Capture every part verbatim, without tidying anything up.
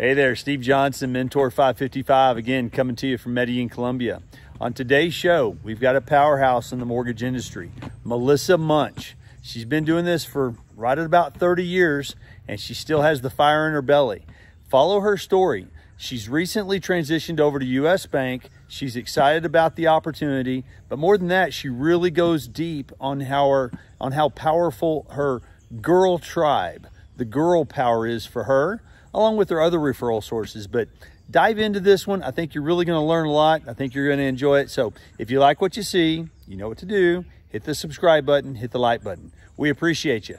Hey there, Steve Johnson, Mentor five fifty-five, again, coming to you from Medellin, Colombia. On today's show, we've got a powerhouse in the mortgage industry, Melissa Muench. She's been doing this for right at about thirty years, and she still has the fire in her belly. Follow her story. She's recently transitioned over to U S Bank. She's excited about the opportunity, but more than that, she really goes deep on how, her, on how powerful her girl tribe, the girl power is for her, along with their other referral sources. But dive into this one. I think you're really going to learn a lot. I think you're going to enjoy it. So if you like what you see, you know what to do. Hit the subscribe button, hit the like button. We appreciate you.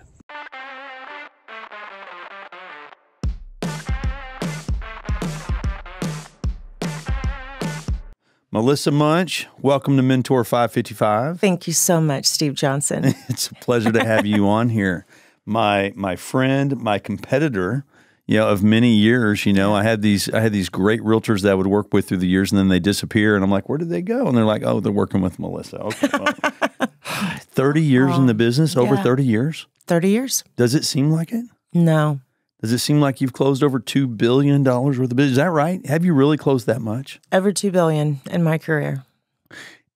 Melissa Muench, welcome to Mentor five fifty-five. Thank you so much, Steve Johnson. It's a pleasure to have you on here. My my friend, my competitor, you know, of many years, you know, I had these, I had these great realtors that I would work with through the years, and then they disappear, and I'm like, where did they go? And they're like, oh, they're working with Melissa. Okay, well, thirty years um, in the business, yeah. Over thirty years? thirty years. Does it seem like it? No. Does it seem like you've closed over two billion dollars worth of business? Is that right? Have you really closed that much? Over two billion dollars in my career.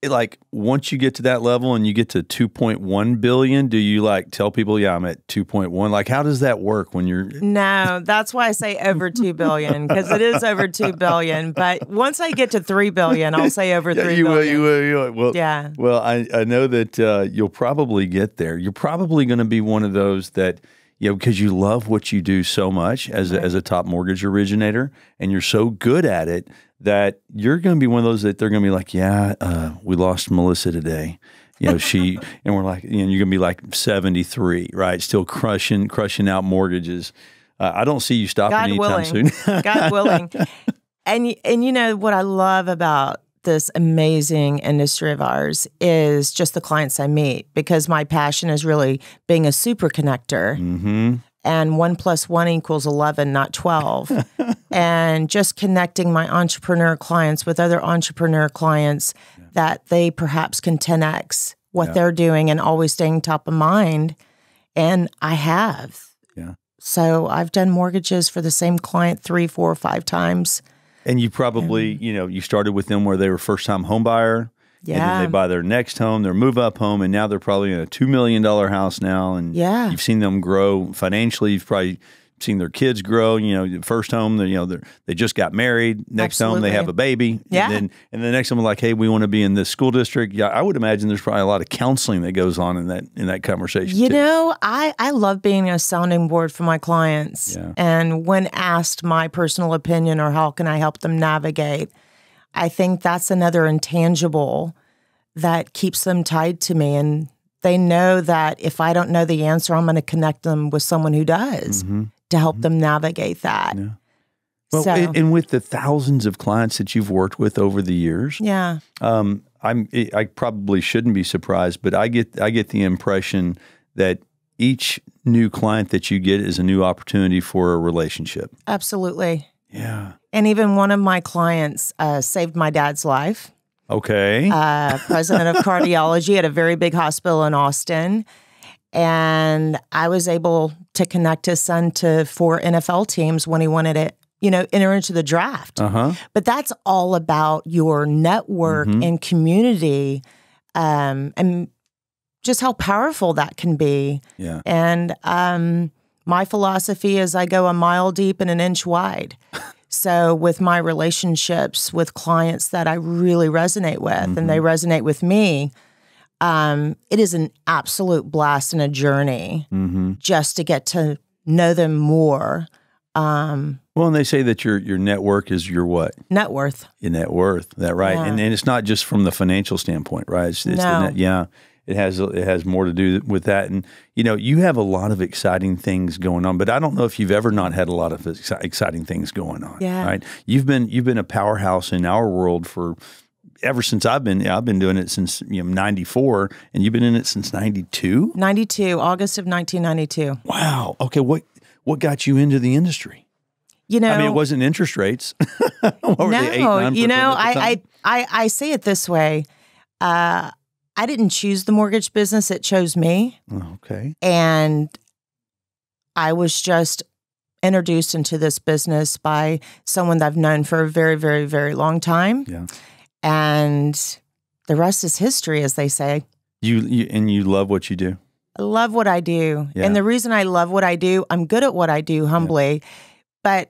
It, like, once you get to that level and you get to two point one billion, do you like tell people, yeah, I'm at two point one? Like, how does that work when you're? No, that's why I say over two billion, because it is over two billion. But once I get to three billion, I'll say over yeah, three you billion. Will, you will, you will. Well, yeah. Well, I, I know that uh, you'll probably get there. You're probably going to be one of those that, you know, because you love what you do so much as a, right. as a top mortgage originator, and you're so good at it that you're going to be one of those that they're going to be like, yeah, uh, we lost Melissa today. You know, she, and we're like, you know, you're going to be like seventy-three, right? Still crushing, crushing out mortgages. Uh, I don't see you stopping God anytime willing. soon. God willing. And, and you know, what I love about this amazing industry of ours is just the clients I meet, because my passion is really being a super connector. Mm-hmm. And one plus one equals eleven, not twelve. And just connecting my entrepreneur clients with other entrepreneur clients, yeah, that they perhaps can ten X what yeah. they're doing, and always staying top of mind. And I have. Yeah. So I've done mortgages for the same client three, four, five times. And you probably, yeah. you know, you started with them where they were first-time home buyer. Yeah. And then they buy their next home, their move-up home, and now they're probably in a two million dollar house now. And yeah. you've seen them grow financially. You've probably seen their kids grow. You know, first home, you know, they just got married. Next Absolutely. home, they have a baby. Yeah. And then, and the next one, like, hey, we want to be in this school district. Yeah, I would imagine there's probably a lot of counseling that goes on in that in that conversation. You too. know, I, I love being a sounding board for my clients. Yeah. And when asked my personal opinion or how can I help them navigate, I think that's another intangible that keeps them tied to me. And they know that if I don't know the answer, I'm going to connect them with someone who does, mm-hmm, to help mm-hmm them navigate that. Yeah. Well, so, and, and with the thousands of clients that you've worked with over the years, yeah, um, I'm I probably shouldn't be surprised, but I get I get the impression that each new client that you get is a new opportunity for a relationship. Absolutely. Yeah. And even one of my clients uh, saved my dad's life. Okay. Uh, president of cardiology at a very big hospital in Austin. And I was able to connect his son to four N F L teams when he wanted to, you know, enter into the draft. Uh-huh. But that's all about your network, mm-hmm, and community, um, and just how powerful that can be. Yeah. And um, my philosophy is I go a mile deep and an inch wide. So with my relationships with clients that I really resonate with, mm-hmm, and they resonate with me, um, it is an absolute blast and a journey, mm-hmm, just to get to know them more. Um, well, and they say that your your network is your what? Net worth. Your net worth, that right. Yeah. And, and it's not just from the financial standpoint, right? It's, it's no. the net, yeah. It has it has more to do with that, and you know you have a lot of exciting things going on. But I don't know if you've ever not had a lot of exci exciting things going on. Yeah. Right? You've been you've been a powerhouse in our world for ever since I've been I've been doing it since, you know, ninety-four, and you've been in it since ninety-two. ninety-two, August of nineteen ninety-two. Wow. Okay. What what got you into the industry? You know, I mean, it wasn't interest rates. What were they, eight, nine percent? You know, at the time? I I I say it this way. Uh, I didn't choose the mortgage business. It chose me. Okay. And I was just introduced into this business by someone that I've known for a very, very, very long time. Yeah. And the rest is history, as they say. You, you and you love what you do. I love what I do. Yeah. And the reason I love what I do, I'm good at what I do, humbly. Yeah. But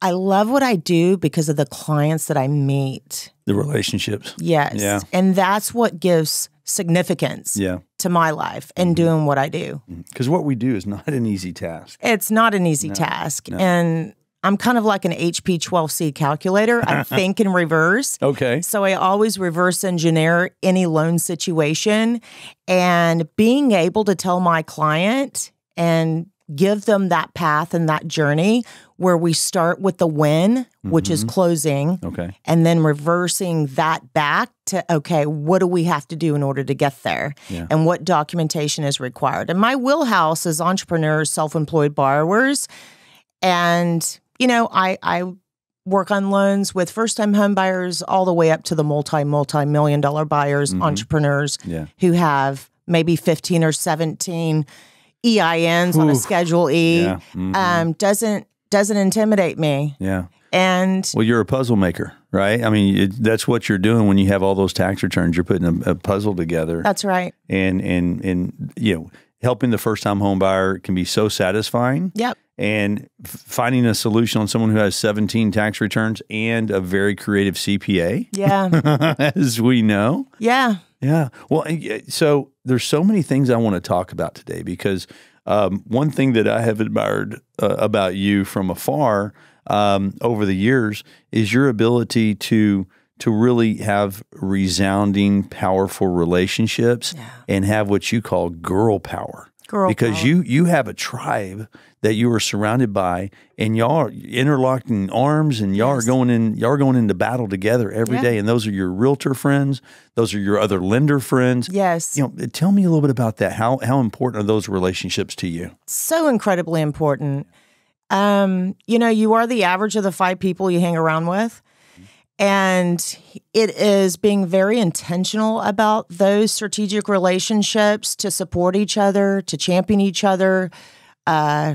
I love what I do because of the clients that I meet. The relationships. Yes. Yeah. And that's what gives significance yeah. to my life and mm-hmm. doing what I do. Because what we do is not an easy task. It's not an easy no. task. No. And I'm kind of like an H P twelve C calculator. I think in reverse. Okay. So I always reverse engineer any loan situation. And being able to tell my client and give them that path and that journey where we start with the win, which mm-hmm. is closing, okay, and then reversing that back to, okay, what do we have to do in order to get there? Yeah. And what documentation is required? And my wheelhouse is entrepreneurs, self-employed borrowers. And, you know, I, I work on loans with first-time home buyers all the way up to the multi, multi-million dollar buyers, mm-hmm. entrepreneurs yeah. who have maybe fifteen or seventeen E I Ns Oof. On a Schedule E. Yeah. Mm-hmm. um, doesn't doesn't intimidate me. Yeah. And well, you're a puzzle maker, right? I mean, it, that's what you're doing when you have all those tax returns. You're putting a, a puzzle together. That's right. And and and you know, helping the first-time home buyer can be so satisfying. Yep. And finding a solution on someone who has seventeen tax returns and a very creative C P A. Yeah. As we know. Yeah. Yeah. Well, so there's so many things I want to talk about today, because um, one thing that I have admired uh, about you from afar um, over the years is your ability to to really have resounding, powerful relationships yeah. and have what you call girl power. Girl because power. you you have a tribe that you are surrounded by, and y'all are interlocking arms, and y'all yes. are going in, y'all are going into battle together every yeah. day. And those are your realtor friends, those are your other lender friends. Yes, you know, tell me a little bit about that. How how important are those relationships to you? So incredibly important. Um, you know, you are the average of the five people you hang around with, and it is being very intentional about those strategic relationships to support each other, to champion each other. Uh,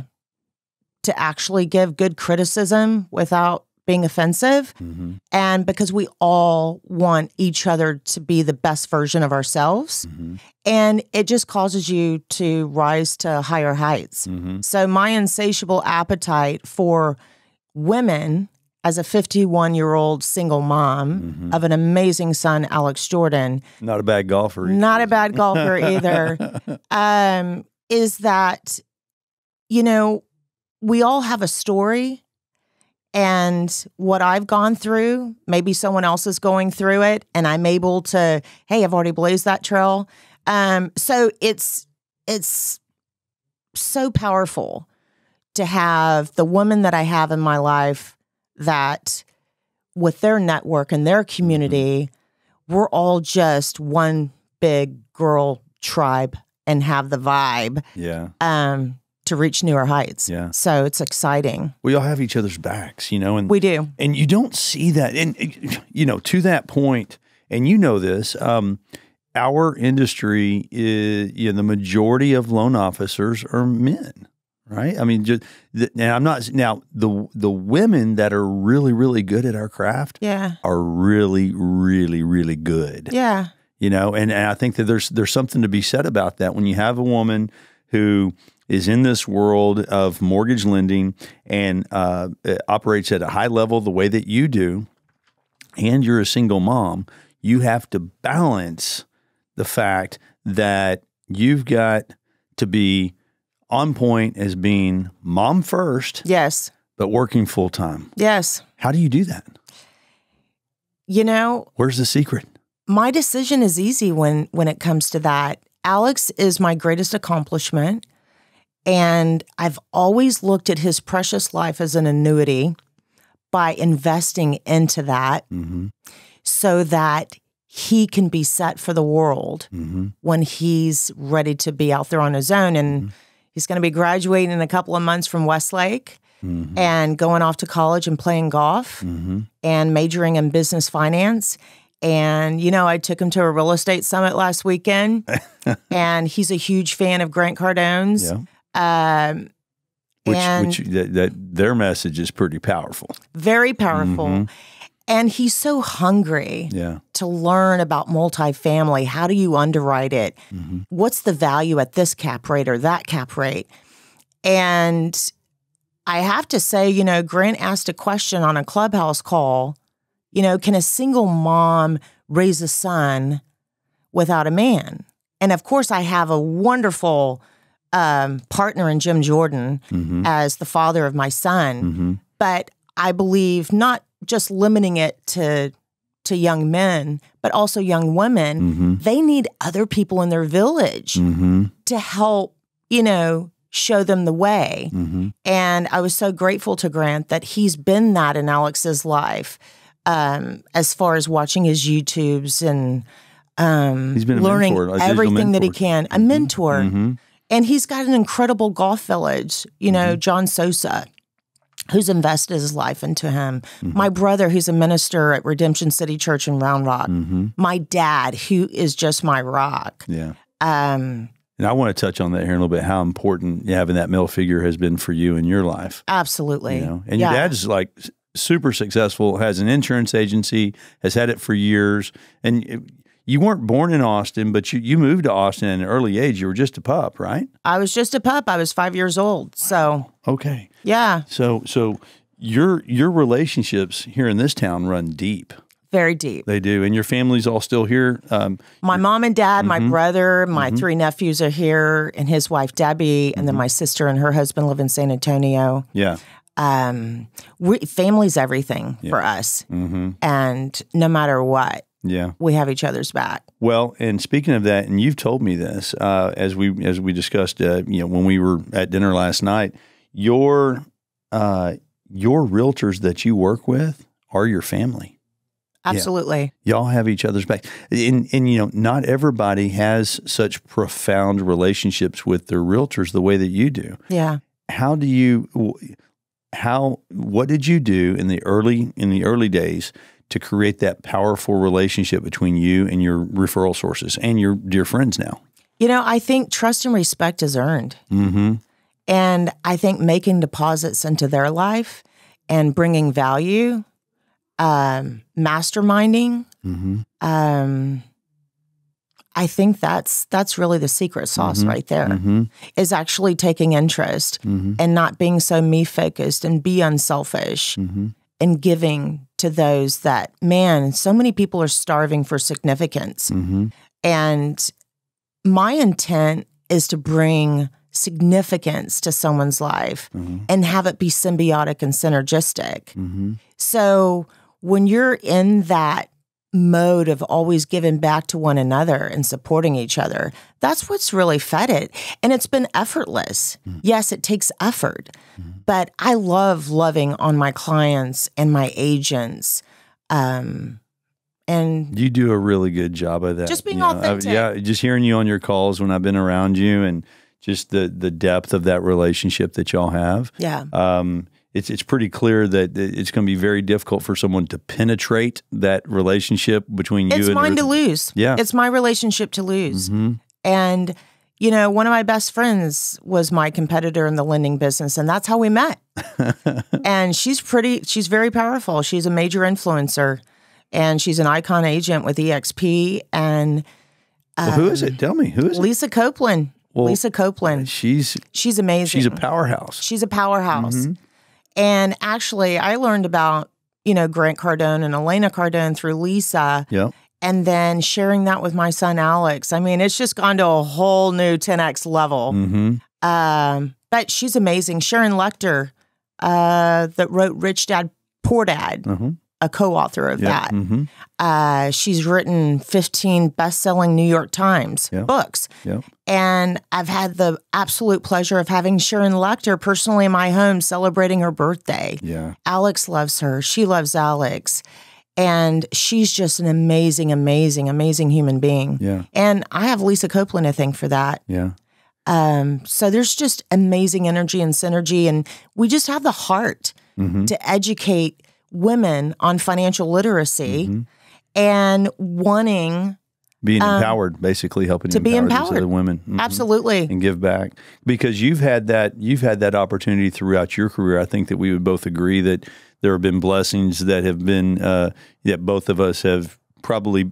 to actually give good criticism without being offensive. Mm-hmm. And because we all want each other to be the best version of ourselves. Mm-hmm. And it just causes you to rise to higher heights. Mm-hmm. So my insatiable appetite for women as a fifty-one-year-old single mom mm-hmm. of an amazing son, Alex Jordan. Not a bad golfer. Either. Not a bad golfer either. Um, is that... You know, we all have a story, and what I've gone through, maybe someone else is going through it, and I'm able to, hey, I've already blazed that trail. Um, so it's it's so powerful to have the woman that I have in my life that with their network and their community, we're all just one big girl tribe and have the vibe. Yeah. Um. To reach newer heights. Yeah. So it's exciting. We all have each other's backs, you know, and we do. And you don't see that. And, you know, to that point, and you know this, um, our industry is, you know, the majority of loan officers are men, right? I mean, just, now I'm not, now the, the women that are really, really good at our craft yeah. are really, really, really good. Yeah. You know, and, and I think that there's, there's something to be said about that. When you have a woman who is in this world of mortgage lending and uh, operates at a high level the way that you do, and you're a single mom, you have to balance the fact that you've got to be on point as being mom first. Yes. But working full time. Yes. How do you do that? You know. Where's the secret? My decision is easy when, when it comes to that. Alex is my greatest accomplishment. And I've always looked at his precious life as an annuity by investing into that mm-hmm. so that he can be set for the world mm-hmm. when he's ready to be out there on his own. And mm-hmm. he's going to be graduating in a couple of months from Westlake mm-hmm. and going off to college and playing golf mm-hmm. and majoring in business finance. And, you know, I took him to a real estate summit last weekend, and he's a huge fan of Grant Cardone's. Yeah. Um, Which, and which that, that their message is pretty powerful. Very powerful. Mm-hmm. And he's so hungry yeah. to learn about multifamily. How do you underwrite it? Mm-hmm. What's the value at this cap rate or that cap rate? And I have to say, you know, Grant asked a question on a Clubhouse call, you know, can a single mom raise a son without a man? And of course, I have a wonderful um, partner in Jim Jordan mm-hmm. as the father of my son. Mm-hmm. But I believe not just limiting it to to young men, but also young women. Mm-hmm. They need other people in their village mm-hmm. to help, you know, show them the way. Mm-hmm. And I was so grateful to Grant that he's been that in Alex's life, um, as far as watching his YouTubes and um, he's been learning mentor, everything that he can. A mentor. Mm-hmm. And he's got an incredible golf village, you know, mm-hmm. John Sosa, who's invested his life into him. Mm-hmm. My brother, who's a minister at Redemption City Church in Round Rock. Mm-hmm. My dad, who is just my rock. Yeah. Um, and I want to touch on that here in a little bit, how important having that male figure has been for you in your life. Absolutely. You know? And yeah. your dad's like super successful, has an insurance agency, has had it for years. And it, you weren't born in Austin, but you, you moved to Austin at an early age. You were just a pup, right? I was just a pup. I was five years old. So wow. Okay. Yeah. So so your your relationships here in this town run deep. Very deep. They do. And your family's all still here? Um, my mom and dad, mm-hmm. my brother, my mm-hmm. three nephews are here, and his wife, Debbie, and mm-hmm. then my sister and her husband live in San Antonio. Yeah. Um, we, family's everything yeah. for us. Mm-hmm. And no matter what. Yeah, we have each other's back. Well, and speaking of that, and you've told me this uh, as we as we discussed, uh, you know, when we were at dinner last night, your uh, your realtors that you work with are your family. Absolutely, yeah. Y'all have each other's back, and and you know, not everybody has such profound relationships with their realtors the way that you do. Yeah, how do you how what did you do in the early in the early days to create that powerful relationship between you and your referral sources and your dear friends now? You know, I think trust and respect is earned. Mm-hmm. And I think making deposits into their life and bringing value, um, masterminding, mm-hmm. um, I think that's that's really the secret sauce mm-hmm. right there, mm-hmm. is actually taking interest mm-hmm. and not being so me-focused and be unselfish mm-hmm. and giving to those that, man, so many people are starving for significance. Mm-hmm. And my intent is to bring significance to someone's life mm-hmm. and have it be symbiotic and synergistic. Mm-hmm. So when you're in that mode of always giving back to one another and supporting each other, that's what's really fed it. And it's been effortless. Mm-hmm. Yes, it takes effort, mm-hmm. but I love loving on my clients and my agents. Um, and you do a really good job of that. Just being you authentic. Know, I, yeah, just hearing you on your calls when I've been around you and just the, the depth of that relationship that y'all have. Yeah. Um, It's it's pretty clear that it's going to be very difficult for someone to penetrate that relationship between you. It's and mine to lose. Yeah, it's my relationship to lose. Mm-hmm. And you know, one of my best friends was my competitor in the lending business, and that's how we met. And she's pretty. She's very powerful. She's a major influencer, and she's an icon agent with E X P. And um, well, who is it? Tell me who is it? Lisa Copeland. Well, Lisa Copeland. She's she's amazing. She's a powerhouse. She's a powerhouse. Mm-hmm. And actually, I learned about, you know, Grant Cardone and Elena Cardone through Lisa. Yeah. And then sharing that with my son, Alex. I mean, it's just gone to a whole new ten X level. Mm-hmm. um, but she's amazing. Sharon Lecter, uh, that wrote Rich Dad, Poor Dad, mm-hmm. a co-author of yeah. that. Mm-hmm. uh, she's written fifteen best-selling New York Times yeah. books. Yeah. And I've had the absolute pleasure of having Sharon Lecter personally in my home celebrating her birthday. Yeah. Alex loves her. She loves Alex. And she's just an amazing, amazing, amazing human being. Yeah. And I have Lisa Copeland, I think, for that. Yeah. Um, so there's just amazing energy and synergy. And we just have the heart mm-hmm. to educate women on financial literacy mm-hmm. and wanting Being um, empowered, basically helping to empower be empowered these other women. Mm-hmm. Absolutely. And give back. Because you've had that you've had that opportunity throughout your career. I think that we would both agree that there have been blessings that have been uh, that both of us have probably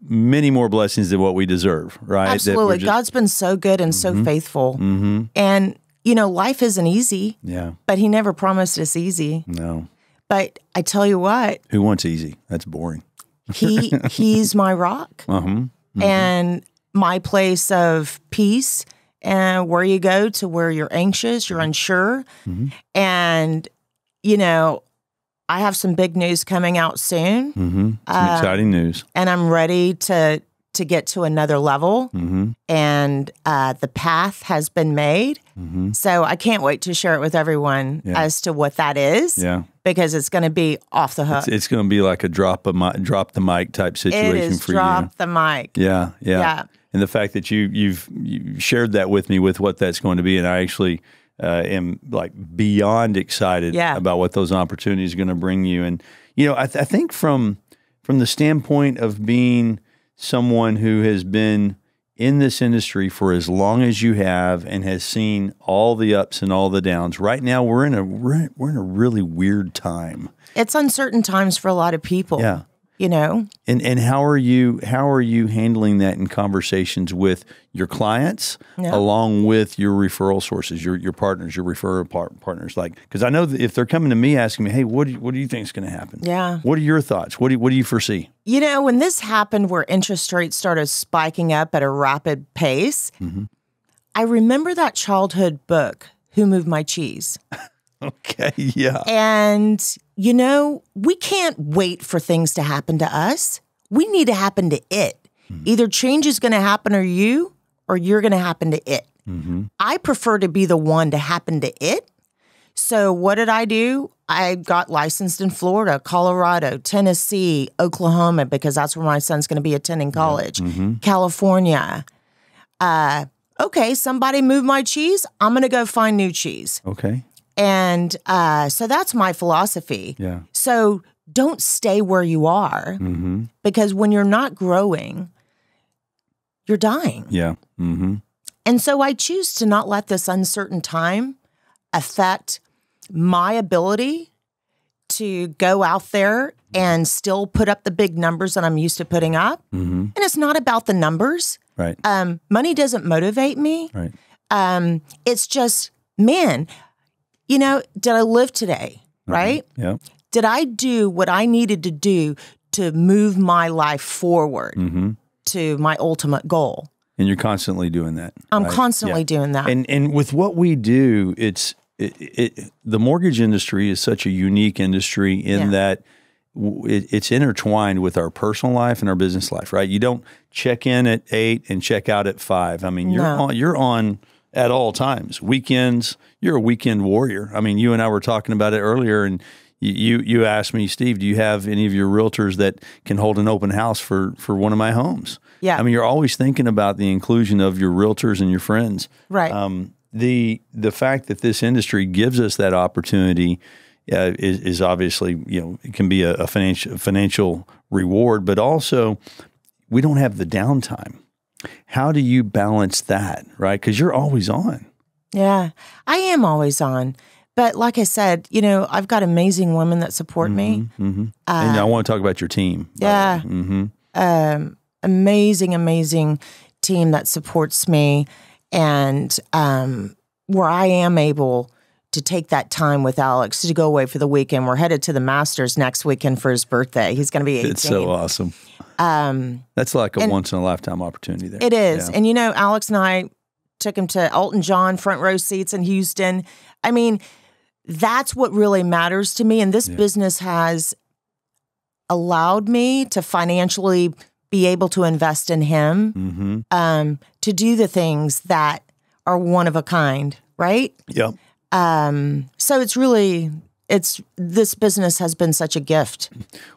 many more blessings than what we deserve, right? Absolutely. Just, God's been so good and mm-hmm. so faithful. Mm-hmm. And, you know, life isn't easy. Yeah. But he never promised us easy. No. But I tell you what. Who wants easy? That's boring. he he's my rock uh-huh. mm-hmm. and my place of peace, and where you go to where you're anxious, you're unsure. Mm-hmm. And, you know, I have some big news coming out soon. Mm-hmm. Some uh, exciting news. And I'm ready to, to get to another level. Mm-hmm. And uh, the path has been made. Mm-hmm. So I can't wait to share it with everyone yeah. as to what that is. Yeah. Because it's going to be off the hook. It's, it's going to be like a drop of mic, drop the mic type situation. It is for drop you. Drop the mic. Yeah, yeah, yeah. And the fact that you you've you shared that with me with what that's going to be, and I actually uh, am like beyond excited yeah. about what those opportunities are going to bring you. And you know, I, th I think from from the standpoint of being someone who has been in this industry for as long as you have and has seen all the ups and all the downs. Right now, we're in a we're, we're in a really weird time. It's uncertain times for a lot of people. Yeah, you know. And and how are you how are you handling that in conversations with your clients, yeah. along with your referral sources, your your partners, your referral par partners? Like, because I know that if they're coming to me asking me, hey, what do you, what do you think is going to happen? Yeah. What are your thoughts? What do you, what do you foresee? You know, when this happened, where interest rates started spiking up at a rapid pace, mm-hmm. I remember that childhood book, Who Moved My Cheese? Okay, yeah. And, you know, we can't wait for things to happen to us. We need to happen to it. Mm-hmm. Either change is going to happen to you, or you're going to happen to it. Mm-hmm. I prefer to be the one to happen to it. So what did I do? I got licensed in Florida, Colorado, Tennessee, Oklahoma, because that's where my son's going to be attending college, mm-hmm. California. Uh, okay, somebody moved my cheese. I'm going to go find new cheese. Okay. And uh, so that's my philosophy. Yeah. So don't stay where you are, mm-hmm. because when you're not growing, you're dying. Yeah. Mm-hmm. And so I choose to not let this uncertain time affect my ability to go out there and still put up the big numbers that I'm used to putting up. Mm-hmm. And it's not about the numbers. Right. Um, money doesn't motivate me. Right. Um, it's just, man, you know, did I live today? Mm-hmm. Right. Yeah. Did I do what I needed to do to move my life forward mm-hmm. to my ultimate goal? And you're constantly doing that. I'm right? constantly yeah. doing that. And, and with what we do, it's, It, it, the mortgage industry is such a unique industry in yeah. that w it, it's intertwined with our personal life and our business life, right? You don't check in at eight and check out at five. I mean, you're no. on, you're on at all times. Weekends, you're a weekend warrior. I mean, you and I were talking about it earlier, and you you asked me, Steve, do you have any of your realtors that can hold an open house for for one of my homes? Yeah, I mean, you're always thinking about the inclusion of your realtors and your friends, right? Um, The the fact that this industry gives us that opportunity uh, is, is obviously, you know, it can be a, a financial financial reward, but also we don't have the downtime. How do you balance that, right? Because you're always on. Yeah, I am always on. But like I said, you know, I've got amazing women that support mm-hmm, me. Mm-hmm. Uh, and I want to talk about your team. Yeah, mm-hmm. um, amazing, amazing team that supports me. And um, where I am able to take that time with Alex to go away for the weekend. We're headed to the Masters next weekend for his birthday. He's going to be eighteen. It's so awesome. Um, That's like a once-in-a-lifetime opportunity there. It is. Yeah. And, you know, Alex and I took him to Elton John front row seats in Houston. I mean, that's what really matters to me. And this yeah. business has allowed me to financially be able to invest in him, mm-hmm. um, to do the things that are one of a kind, right? Yeah. Um, so it's really, it's this business has been such a gift.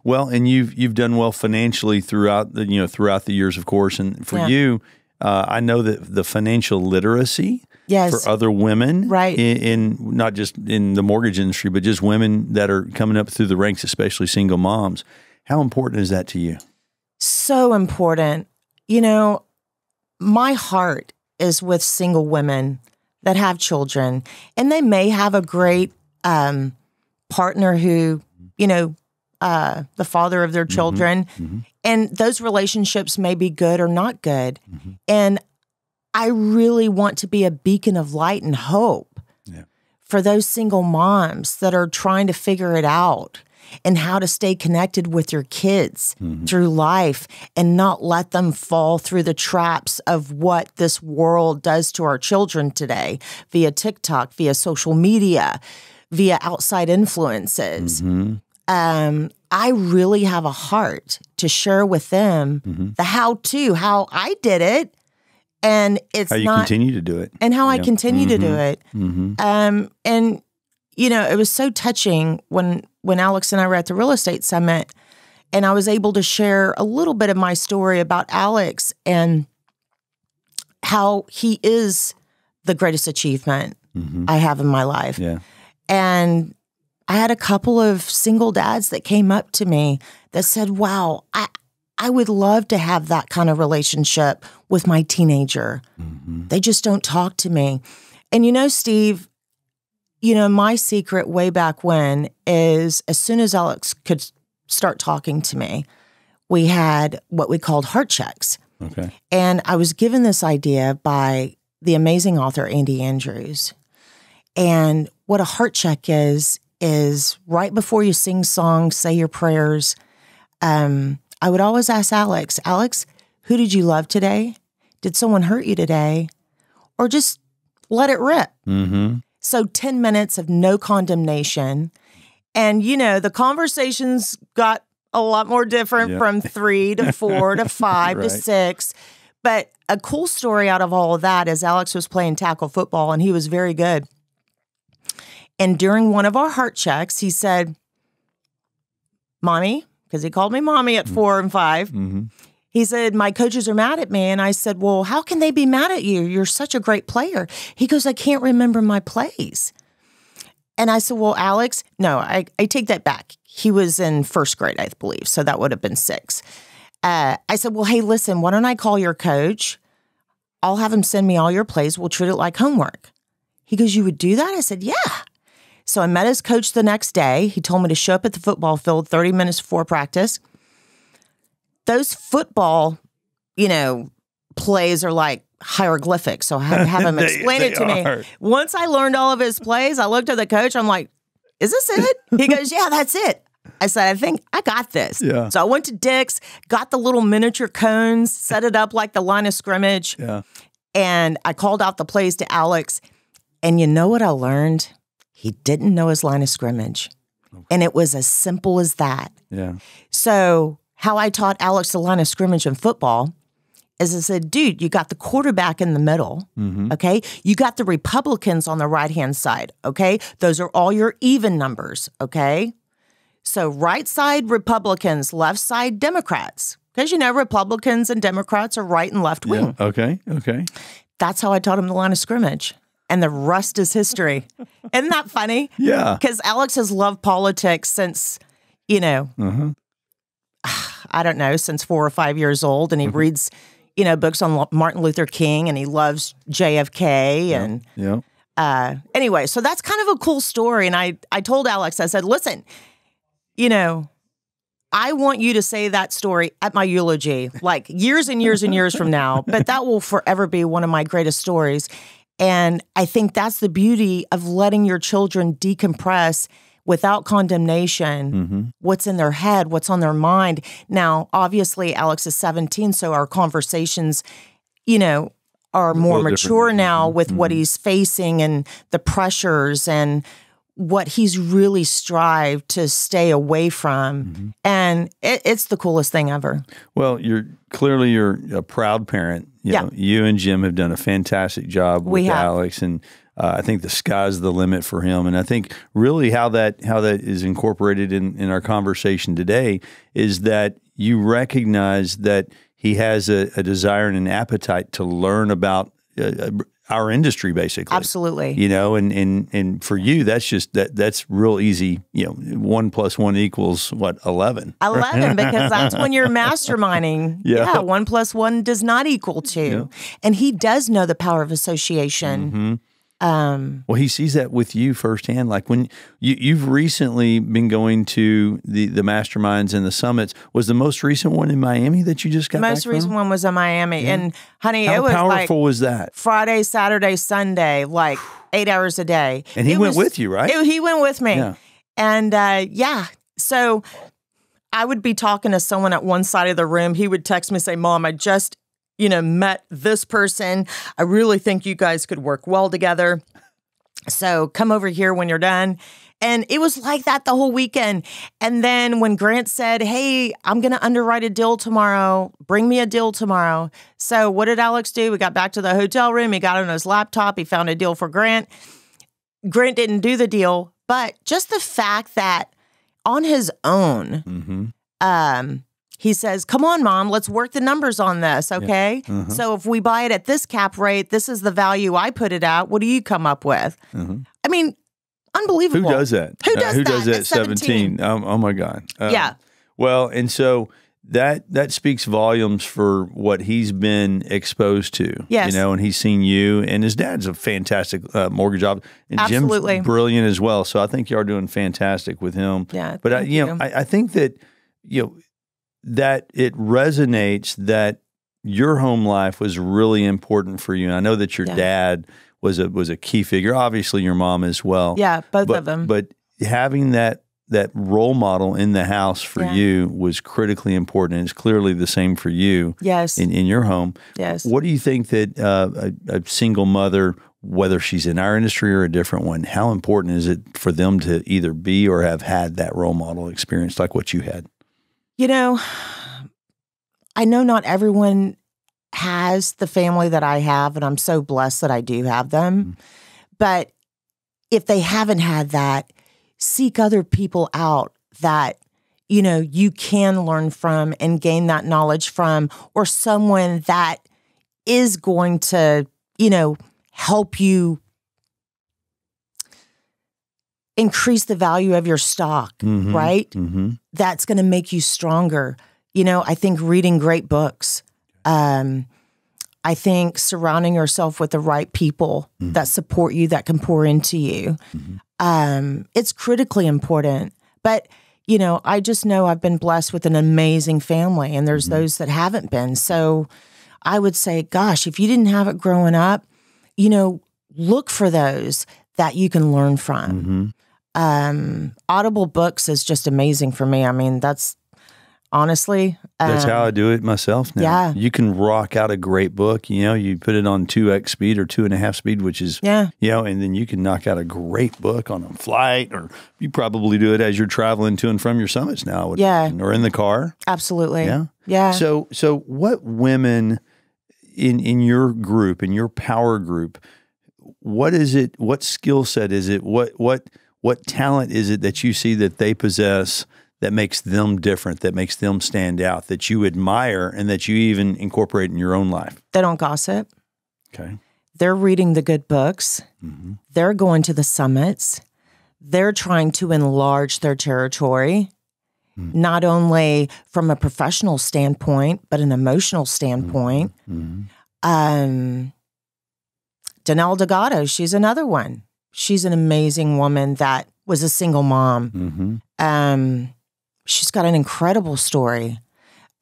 Well, and you've you've done well financially throughout the you know throughout the years, of course. And for yeah. you, uh, I know that the financial literacy. Yes. For other women, right? In, in not just in the mortgage industry, but just women that are coming up through the ranks, especially single moms. How important is that to you? So important. You know, my heart is with single women that have children, and they may have a great um, partner who, you know, uh, the father of their children, mm-hmm. Mm-hmm. and those relationships may be good or not good. Mm-hmm. And I really want to be a beacon of light and hope yeah. for those single moms that are trying to figure it out and how to stay connected with your kids mm-hmm. through life and not let them fall through the traps of what this world does to our children today via TikTok, via social media, via outside influences. Mm-hmm. Um, I really have a heart to share with them mm-hmm. the how-to, how I did it, and it's how you not, continue to do it, and how yep. I continue mm-hmm. to do it. Mm-hmm. Um, and you know, it was so touching when when Alex and I were at the real estate summit, and I was able to share a little bit of my story about Alex and how he is the greatest achievement mm-hmm. I have in my life. Yeah, and I had a couple of single dads that came up to me that said, wow, I, I would love to have that kind of relationship with my teenager. Mm-hmm. They just don't talk to me. And you know, Steve, you know, my secret way back when is as soon as Alex could start talking to me, we had what we called heart checks. Okay. And I was given this idea by the amazing author, Andy Andrews. And what a heart check is, is right before you sing songs, say your prayers, um, I would always ask Alex, Alex, who did you love today? Did someone hurt you today? Or just let it rip. Mm-hmm. So ten minutes of no condemnation. And, you know, the conversations got a lot more different yeah. from three to four to five right. to six. But a cool story out of all of that is Alex was playing tackle football, and he was very good. And during one of our heart checks, he said, Mommy, because he called me Mommy at four and five. Mm-hmm. He said, my coaches are mad at me. And I said, well, how can they be mad at you? You're such a great player. He goes, I can't remember my plays. And I said, well, Alex, no, I, I take that back. He was in first grade, I believe. So that would have been six. Uh, I said, well, hey, listen, why don't I call your coach? I'll have him send me all your plays. We'll treat it like homework. He goes, you would do that? I said, yeah. So I met his coach the next day. He told me to show up at the football field thirty minutes before practice. Those football, you know, plays are like hieroglyphics. So I had to have him explain they, it to they are. me. Once I learned all of his plays, I looked at the coach. I'm like, is this it? He goes, yeah, that's it. I said, I think I got this. Yeah. So I went to Dick's, got the little miniature cones, set it up like the line of scrimmage. Yeah. And I called out the plays to Alex. And you know what I learned? He didn't know his line of scrimmage. Okay. And it was as simple as that. Yeah. So how I taught Alex the line of scrimmage in football is I said, dude, you got the quarterback in the middle, mm-hmm. okay? You got the Republicans on the right-hand side, okay? Those are all your even numbers, okay? So right side Republicans, left side Democrats. Because, you know, Republicans and Democrats are right and left wing. Yeah. Okay, okay. That's how I taught him the line of scrimmage. And the rest is history. Isn't that funny? Yeah. Because Alex has loved politics since, you know, uh-huh. I don't know, since four or five years old. And he mm-hmm. reads, you know, books on Martin Luther King, and he loves J F K. Yeah. And yeah. Uh, anyway, so that's kind of a cool story. And I, I told Alex, I said, listen, you know, I want you to say that story at my eulogy, like years and years and years from now. But that will forever be one of my greatest stories. And I think that's the beauty of letting your children decompress without condemnation, mm-hmm. what's in their head, what's on their mind. Now, obviously, Alex is seventeen, so our conversations, you know, are more mature now with mm-hmm. what he's facing and the pressures and what he's really strived to stay away from. Mm-hmm. And it, it's the coolest thing ever. Well, you're clearly you're a proud parent. You yeah. know, you and Jim have done a fantastic job with we Alex, and uh, I think the sky's the limit for him. And I think really how that how that is incorporated in, in our conversation today is that you recognize that he has a, a desire and an appetite to learn about uh, our industry, basically. Absolutely. You know, and, and, and for you, that's just, that that's real easy. You know, one plus one equals what? eleven. eleven, because that's when you're masterminding. Yeah. yeah. One plus one does not equal two. Yeah. And he does know the power of association. Mm-hmm. Um, well, he sees that with you firsthand. Like when you, you've recently been going to the, the masterminds and the summits. Was the most recent one in Miami that you just got back from? The most recent one was in Miami. Yeah. And honey, How it was powerful like was that? Friday, Saturday, Sunday, like eight hours a day. And he it went was, with you, right? It, he went with me. Yeah. And uh, yeah, so I would be talking to someone at one side of the room. He would text me and say, Mom, I just... you know, met this person. I really think you guys could work well together. So come over here when you're done. And it was like that the whole weekend. And then when Grant said, hey, I'm going to underwrite a deal tomorrow. Bring me a deal tomorrow. So what did Alex do? We got back to the hotel room. He got on his laptop. He found a deal for Grant. Grant didn't do the deal. But just the fact that on his own, mm-hmm. um, he says, come on, Mom, let's work the numbers on this, okay? Yeah. Uh-huh. So if we buy it at this cap rate, this is the value I put it at. What do you come up with? Uh-huh. I mean, unbelievable. Who does that? Who does uh, who that does that at seventeen? seventeen? Um, oh, my God. Um, yeah. Well, and so that that speaks volumes for what he's been exposed to. Yes. You know, and he's seen you. And his dad's a fantastic uh, mortgage officer. And absolutely. Jim's brilliant as well. So I think you are doing fantastic with him. Yeah, But, I, you, you know, I, I think that, you know, that it resonates that your home life was really important for you. And I know that your yeah. dad was a was a key figure, obviously your mom as well. Yeah, both but, of them. But having that that role model in the house for yeah. you was critically important. And it's clearly the same for you yes. in, in your home. Yes. What do you think that uh, a, a single mother, whether she's in our industry or a different one, how important is it for them to either be or have had that role model experience like what you had? You know, I know not everyone has the family that I have, and I'm so blessed that I do have them. But if they haven't had that, seek other people out that, you know, you can learn from and gain that knowledge from, or someone that is going to, you know, help you increase the value of your stock, mm-hmm, right? Mm-hmm. That's going to make you stronger. You know, I think reading great books. Um, I think surrounding yourself with the right people mm-hmm. that support you, that can pour into you. Mm-hmm. Um, it's critically important. But, you know, I just know I've been blessed with an amazing family, and there's mm-hmm. those that haven't been. So I would say, gosh, if you didn't have it growing up, you know, look for those that you can learn from. Mm-hmm. Um, Audible books is just amazing for me. I mean, that's honestly, um, that's how I do it myself now. Yeah. You can rock out a great book, you know, you put it on two X speed or two and a half speed, which is, yeah. you know, and then you can knock out a great book on a flight, or you probably do it as you're traveling to and from your summits now. I would yeah. imagine, or in the car. Absolutely. Yeah. Yeah. So, so what women in, in your group, in your power group, what is it? What skill set is it? What, what, What talent is it that you see that they possess that makes them different, that makes them stand out, that you admire, and that you even incorporate in your own life? They don't gossip. Okay. They're reading the good books. Mm-hmm. They're going to the summits. They're trying to enlarge their territory, mm-hmm. not only from a professional standpoint, but an emotional standpoint. Mm-hmm. Um, Danelle DeGaetano, she's another one. She's an amazing woman that was a single mom. Mm-hmm. Um, she's got an incredible story.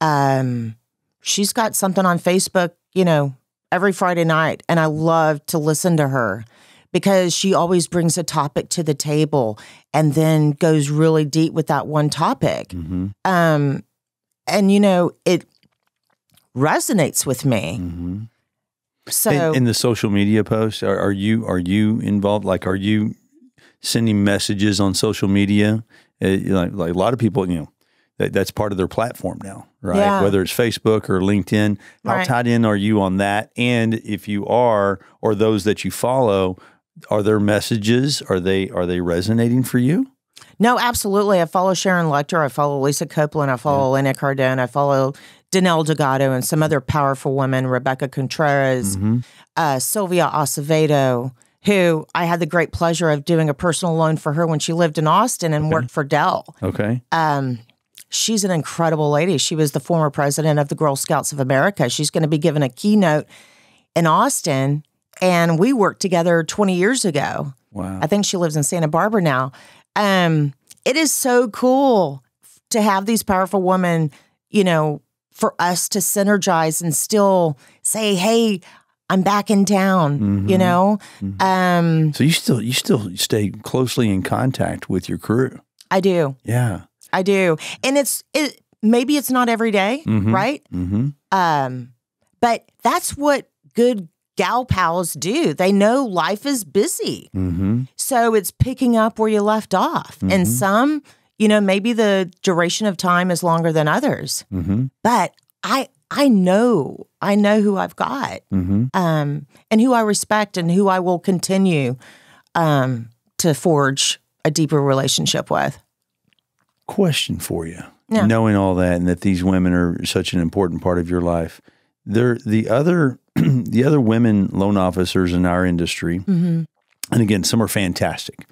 Um, she's got something on Facebook, you know, every Friday night. And I love to listen to her because she always brings a topic to the table and then goes really deep with that one topic. Mm-hmm. Um, and, you know, it resonates with me. Mm-hmm. So in, in the social media posts, are, are you are you involved? Like, are you sending messages on social media? Uh, like, like a lot of people, you know, that, that's part of their platform now, right? Yeah. Whether it's Facebook or LinkedIn, how right. tied in are you on that? And if you are, or those that you follow, are their messages, are they are they resonating for you? No, absolutely. I follow Sharon Lecter. I follow Lisa Copeland. I follow mm-hmm. Elena Cardone. I follow Danelle DeGaetano and some other powerful women, Rebecca Contreras, mm-hmm. uh, Sylvia Acevedo, who I had the great pleasure of doing a personal loan for her when she lived in Austin and okay. worked for Dell. Okay. Um, she's an incredible lady. She was the former president of the Girl Scouts of America. She's going to be giving a keynote in Austin, and we worked together twenty years ago. Wow. I think she lives in Santa Barbara now. Um, it is so cool to have these powerful women, you know, for us to synergize and still say, hey, I'm back in town, mm-hmm. you know? Mm-hmm. Um, so you still, you still stay closely in contact with your crew. I do. Yeah, I do. And it's, it, maybe it's not every day, mm-hmm. right? Mm-hmm. Um, but that's what good gal pals do. They know life is busy. Mm-hmm. So it's picking up where you left off. Mm-hmm. And some, you know, maybe the duration of time is longer than others. Mm-hmm. But I I know, I know who I've got mm-hmm. um, and who I respect and who I will continue um, to forge a deeper relationship with. Question for you. Yeah. Knowing all that and that these women are such an important part of your life, they're the other... the other women loan officers in our industry, mm-hmm. and again, some are fantastic,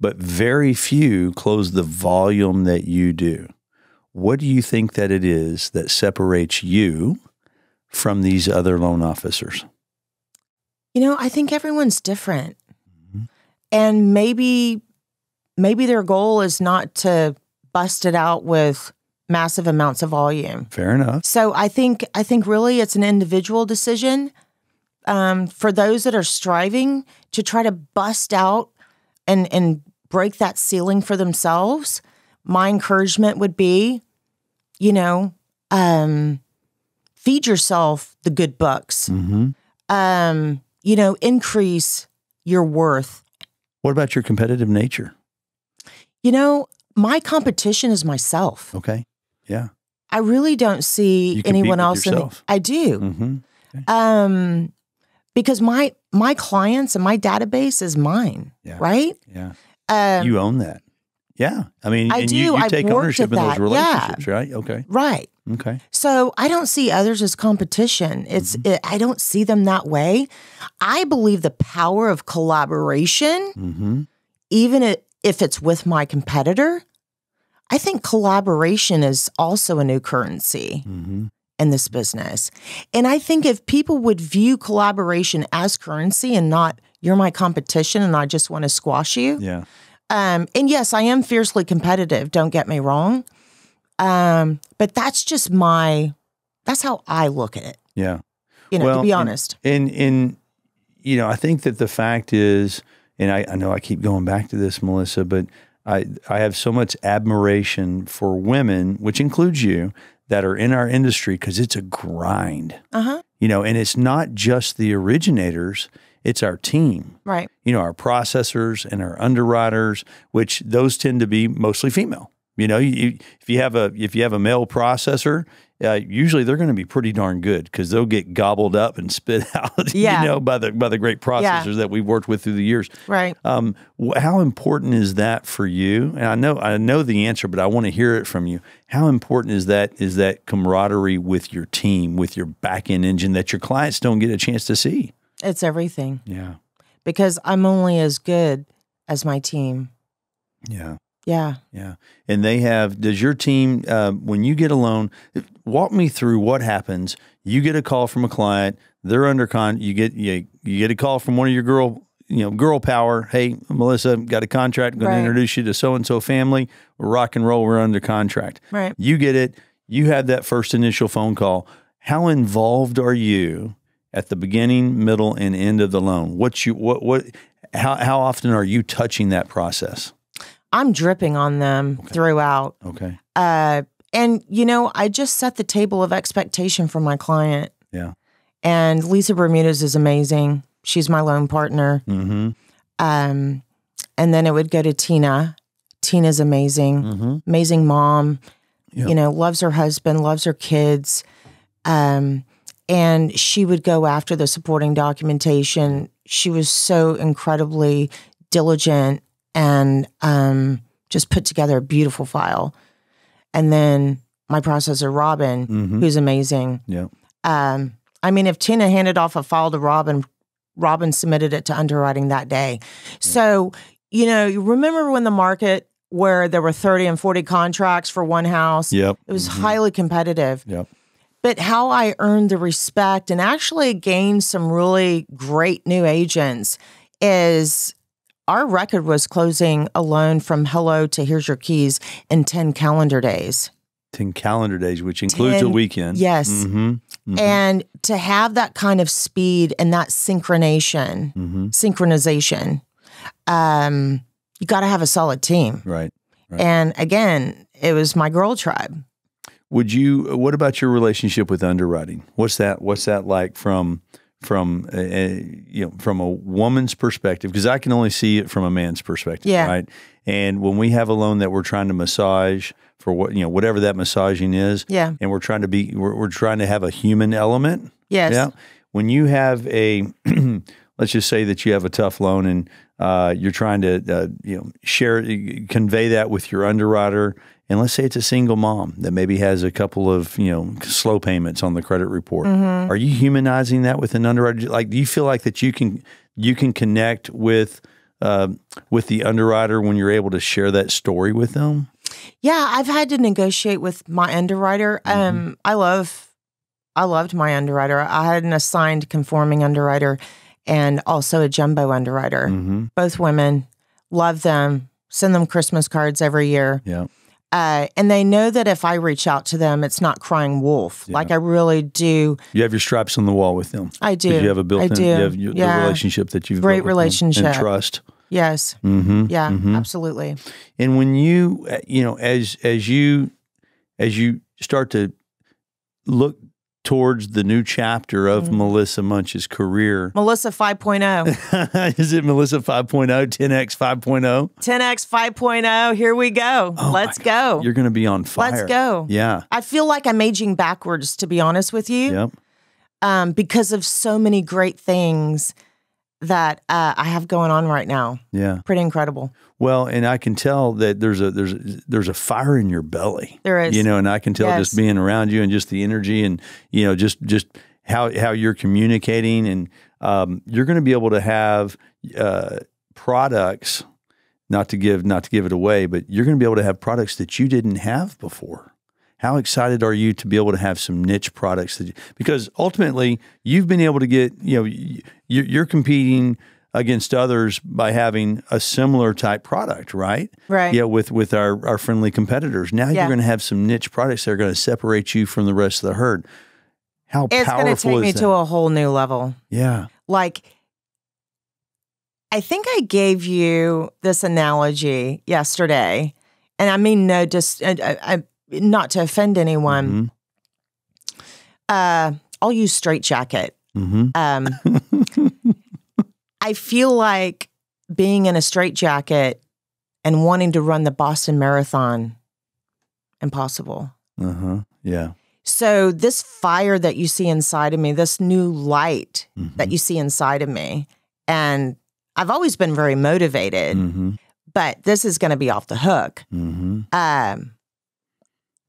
but very few close the volume that you do. What do you think that it is that separates you from these other loan officers? You know, I think everyone's different. Mm-hmm. And maybe, maybe their goal is not to bust it out with massive amounts of volume. Fair enough. So I think I think really it's an individual decision um, for those that are striving to try to bust out and and break that ceiling for themselves. My encouragement would be, you know, um, feed yourself the good books. Mm-hmm. Um, you know, increase your worth. What about your competitive nature? You know, my competition is myself. Okay. Yeah. I really don't see anyone else. In the, I do. Mm-hmm. Okay. Um, because my, my clients and my database is mine. Yeah. Right. Yeah. Um, you own that. Yeah. I mean, I and do. You, you take ownership in those relationships, yeah. right? Okay. Right. Okay. So I don't see others as competition. It's, mm-hmm. it, I don't see them that way. I believe the power of collaboration, mm-hmm. even at, if it's with my competitor. I think collaboration is also a new currency mm-hmm. in this business. And I think if people would view collaboration as currency and not, you're my competition and I just want to squash you. Yeah. Um, and yes, I am fiercely competitive. Don't get me wrong. Um, but that's just my, that's how I look at it. Yeah. You know, well, to be honest. And, and, and, you know, I think that the fact is, and I, I know I keep going back to this, Melissa, but I, I have so much admiration for women, which includes you, that are in our industry because it's a grind. Uh-huh. You know, and it's not just the originators, it's our team. Right. You know, our processors and our underwriters, which those tend to be mostly female. You know, you, if you have a if you have a male processor, uh, usually they're going to be pretty darn good because they'll get gobbled up and spit out, yeah. you know, by the by the great processors yeah. that we've worked with through the years. Right? Um, how important is that for you? And I know I know the answer, but I want to hear it from you. How important is that is that camaraderie with your team, with your back end engine that your clients don't get a chance to see? It's everything. Yeah, because I'm only as good as my team. Yeah. Yeah. Yeah. And they have, does your team, uh, when you get a loan, walk me through what happens. You get a call from a client, they're under con, you get, you, you get a call from one of your girl, you know, girl power. Hey, Melissa, got a contract. I'm going right. to introduce you to so-and-so family. We're rock and roll. We're under contract. Right. You get it. You have that first initial phone call. How involved are you at the beginning, middle, and end of the loan? What's you, what, what, how, how often are you touching that process? I'm dripping on them okay. throughout. Okay. Uh, and, you know, I just set the table of expectation for my client. Yeah. And Lisa Bermudez is amazing. She's my loan partner. Mm-hmm. Um, and then it would go to Tina. Tina's amazing. Mm-hmm. Amazing mom. Yep. You know, loves her husband, loves her kids. Um, and she would go after the supporting documentation. She was so incredibly diligent and um, just put together a beautiful file. And then my processor, Robin, mm-hmm. who's amazing. Yeah. Um, I mean, if Tina handed off a file to Robin, Robin submitted it to underwriting that day. Yeah. So, you know, you remember when the market where there were thirty and forty contracts for one house, yep. it was mm-hmm. highly competitive. Yep. But how I earned the respect and actually gained some really great new agents is our record was closing a loan from hello to here's your keys in ten calendar days. ten calendar days, which includes ten, a weekend. Yes. Mm-hmm. Mm-hmm. And to have that kind of speed and that synchronization, mm-hmm. synchronization, um, you got to have a solid team. Right, right. And again, it was my girl tribe. Would you, what about your relationship with underwriting? What's that, what's that like from, from, a, you know, from a woman's perspective? Because I can only see it from a man's perspective, yeah. right? And when we have a loan that we're trying to massage for what, you know, whatever that massaging is, yeah. and we're trying to be, we're, we're trying to have a human element. Yes. Yeah. When you have a, let's just say that you have a tough loan and uh, you're trying to, uh, you know, share, convey that with your underwriter. And let's say it's a single mom that maybe has a couple of, you know, slow payments on the credit report. Mm-hmm. Are you humanizing that with an underwriter? Like, do you feel like that you can you can connect with uh, with the underwriter when you're able to share that story with them? Yeah, I've had to negotiate with my underwriter. Mm-hmm. Um, I love, I loved my underwriter. I had an assigned conforming underwriter and also a jumbo underwriter. Mm-hmm. Both women, love them. Send them Christmas cards every year. Yeah. Uh, and they know that if I reach out to them, it's not crying wolf. Yeah. Like I really do. You have your stripes on the wall with them. I do. You have a built-in. I do. You have your, yeah. the relationship that you've great built relationship and trust. Yes. Mm-hmm. Yeah. Mm-hmm. Absolutely. And when you, you know, as as you as you start to look towards the new chapter of mm-hmm. Melissa Muench's career. Melissa five point oh. Is it Melissa five point oh, ten X five point oh? ten X five point oh, here we go. Oh Let's go. You're going to be on fire. Let's go. Yeah. I feel like I'm aging backwards, to be honest with you, yep. um, because of so many great things that uh, I have going on right now. Yeah. Pretty incredible. Well, and I can tell that there's a there's there's a fire in your belly. There is. You know, and I can tell yes. just being around you and just the energy and, you know, just just how how you're communicating and um, you're going to be able to have uh, products, not to give not to give it away, but you're going to be able to have products that you didn't have before. How excited are you to be able to have some niche products? That you, because ultimately, you've been able to get, you know, you're competing against others by having a similar type product, right? Right. Yeah, with, with our, our friendly competitors. Now yeah. you're going to have some niche products that are going to separate you from the rest of the herd. How it's powerful is that? It's going to take me to a whole new level. Yeah. Like, I think I gave you this analogy yesterday, and I mean, no, just... I, I, not to offend anyone, mm-hmm. uh, I'll use straitjacket. Mm-hmm. um, I feel like being in a straitjacket and wanting to run the Boston Marathon, impossible. Uh-huh. Yeah. So this fire that you see inside of me, this new light mm-hmm. that you see inside of me, and I've always been very motivated, mm-hmm. but this is going to be off the hook. Mm-hmm. Um.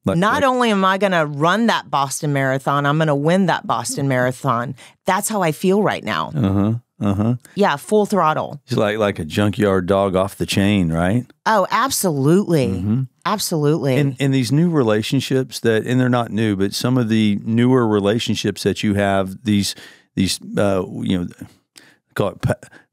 Like, Not like, only am I going to run that Boston Marathon, I'm going to win that Boston Marathon. That's how I feel right now. Uh-huh, uh-huh. Yeah, full throttle. It's like, like a junkyard dog off the chain, right? Oh, absolutely. Mm-hmm. Absolutely. And, and these new relationships that, and they're not new, but some of the newer relationships that you have, these, these uh, you know, call it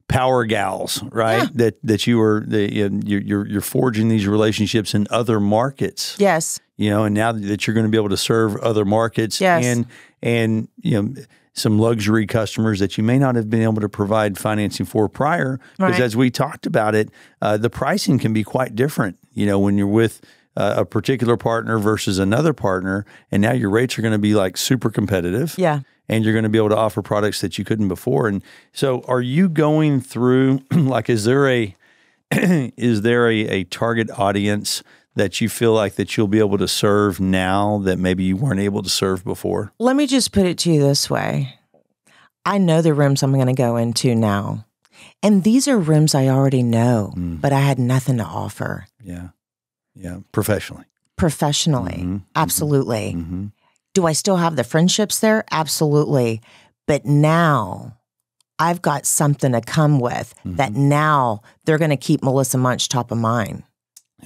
power gals, right? Yeah. That that you are the you're you're forging these relationships in other markets. Yes. You know, and now that you're going to be able to serve other markets yes. and and you know some luxury customers that you may not have been able to provide financing for prior, because right. as we talked about it, uh, the pricing can be quite different. You know, when you're with uh, a particular partner versus another partner, and now your rates are going to be like super competitive. Yeah. And you're going to be able to offer products that you couldn't before. And so are you going through, like, is there a is there a, a target audience that you feel like that you'll be able to serve now that maybe you weren't able to serve before? Let me just put it to you this way. I know the rooms I'm going to go into now. And these are rooms I already know, mm. but I had nothing to offer. Yeah. Yeah, professionally. Professionally, mm-hmm. absolutely. Mm-hmm. Do I still have the friendships there? Absolutely. But now I've got something to come with mm-hmm. that now they're going to keep Melissa Muench top of mind.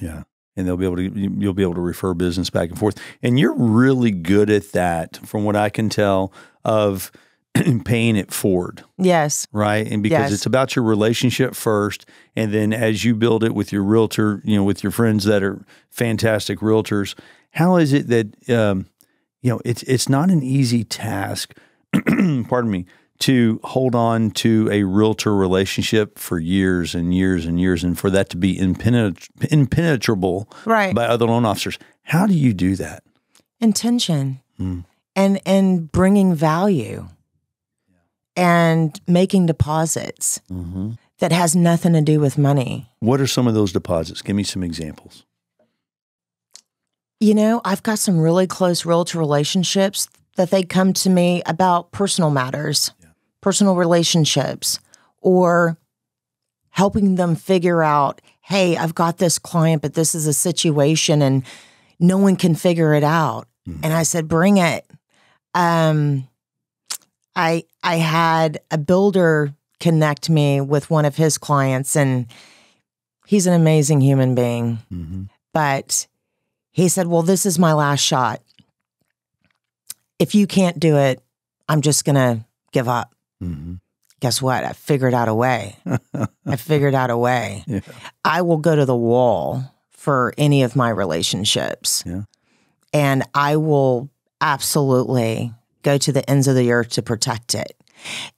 Yeah. And they'll be able to, you'll be able to refer business back and forth. And you're really good at that, from what I can tell, of paying it forward. Yes. Right. And because yes. it's about your relationship first. And then as you build it with your realtor, you know, with your friends that are fantastic realtors, how is it that, um, you know, it's, it's not an easy task, pardon me, to hold on to a realtor relationship for years and years and years, and for that to be impenetra impenetrable right. by other loan officers. How do you do that? Intention mm. and, and bringing value and making deposits mm-hmm. that has nothing to do with money. What are some of those deposits? Give me some examples. You know, I've got some really close realtor relationships that they come to me about personal matters, yeah. personal relationships, or helping them figure out, hey, I've got this client, but this is a situation and no one can figure it out. Mm-hmm. And I said, bring it. Um, I I had a builder connect me with one of his clients, and he's an amazing human being. Mm-hmm. But he said, well, this is my last shot. If you can't do it, I'm just going to give up. Mm-hmm. Guess what? I figured out a way. I figured out a way. Yeah. I will go to the wall for any of my relationships. Yeah. And I will absolutely go to the ends of the earth to protect it.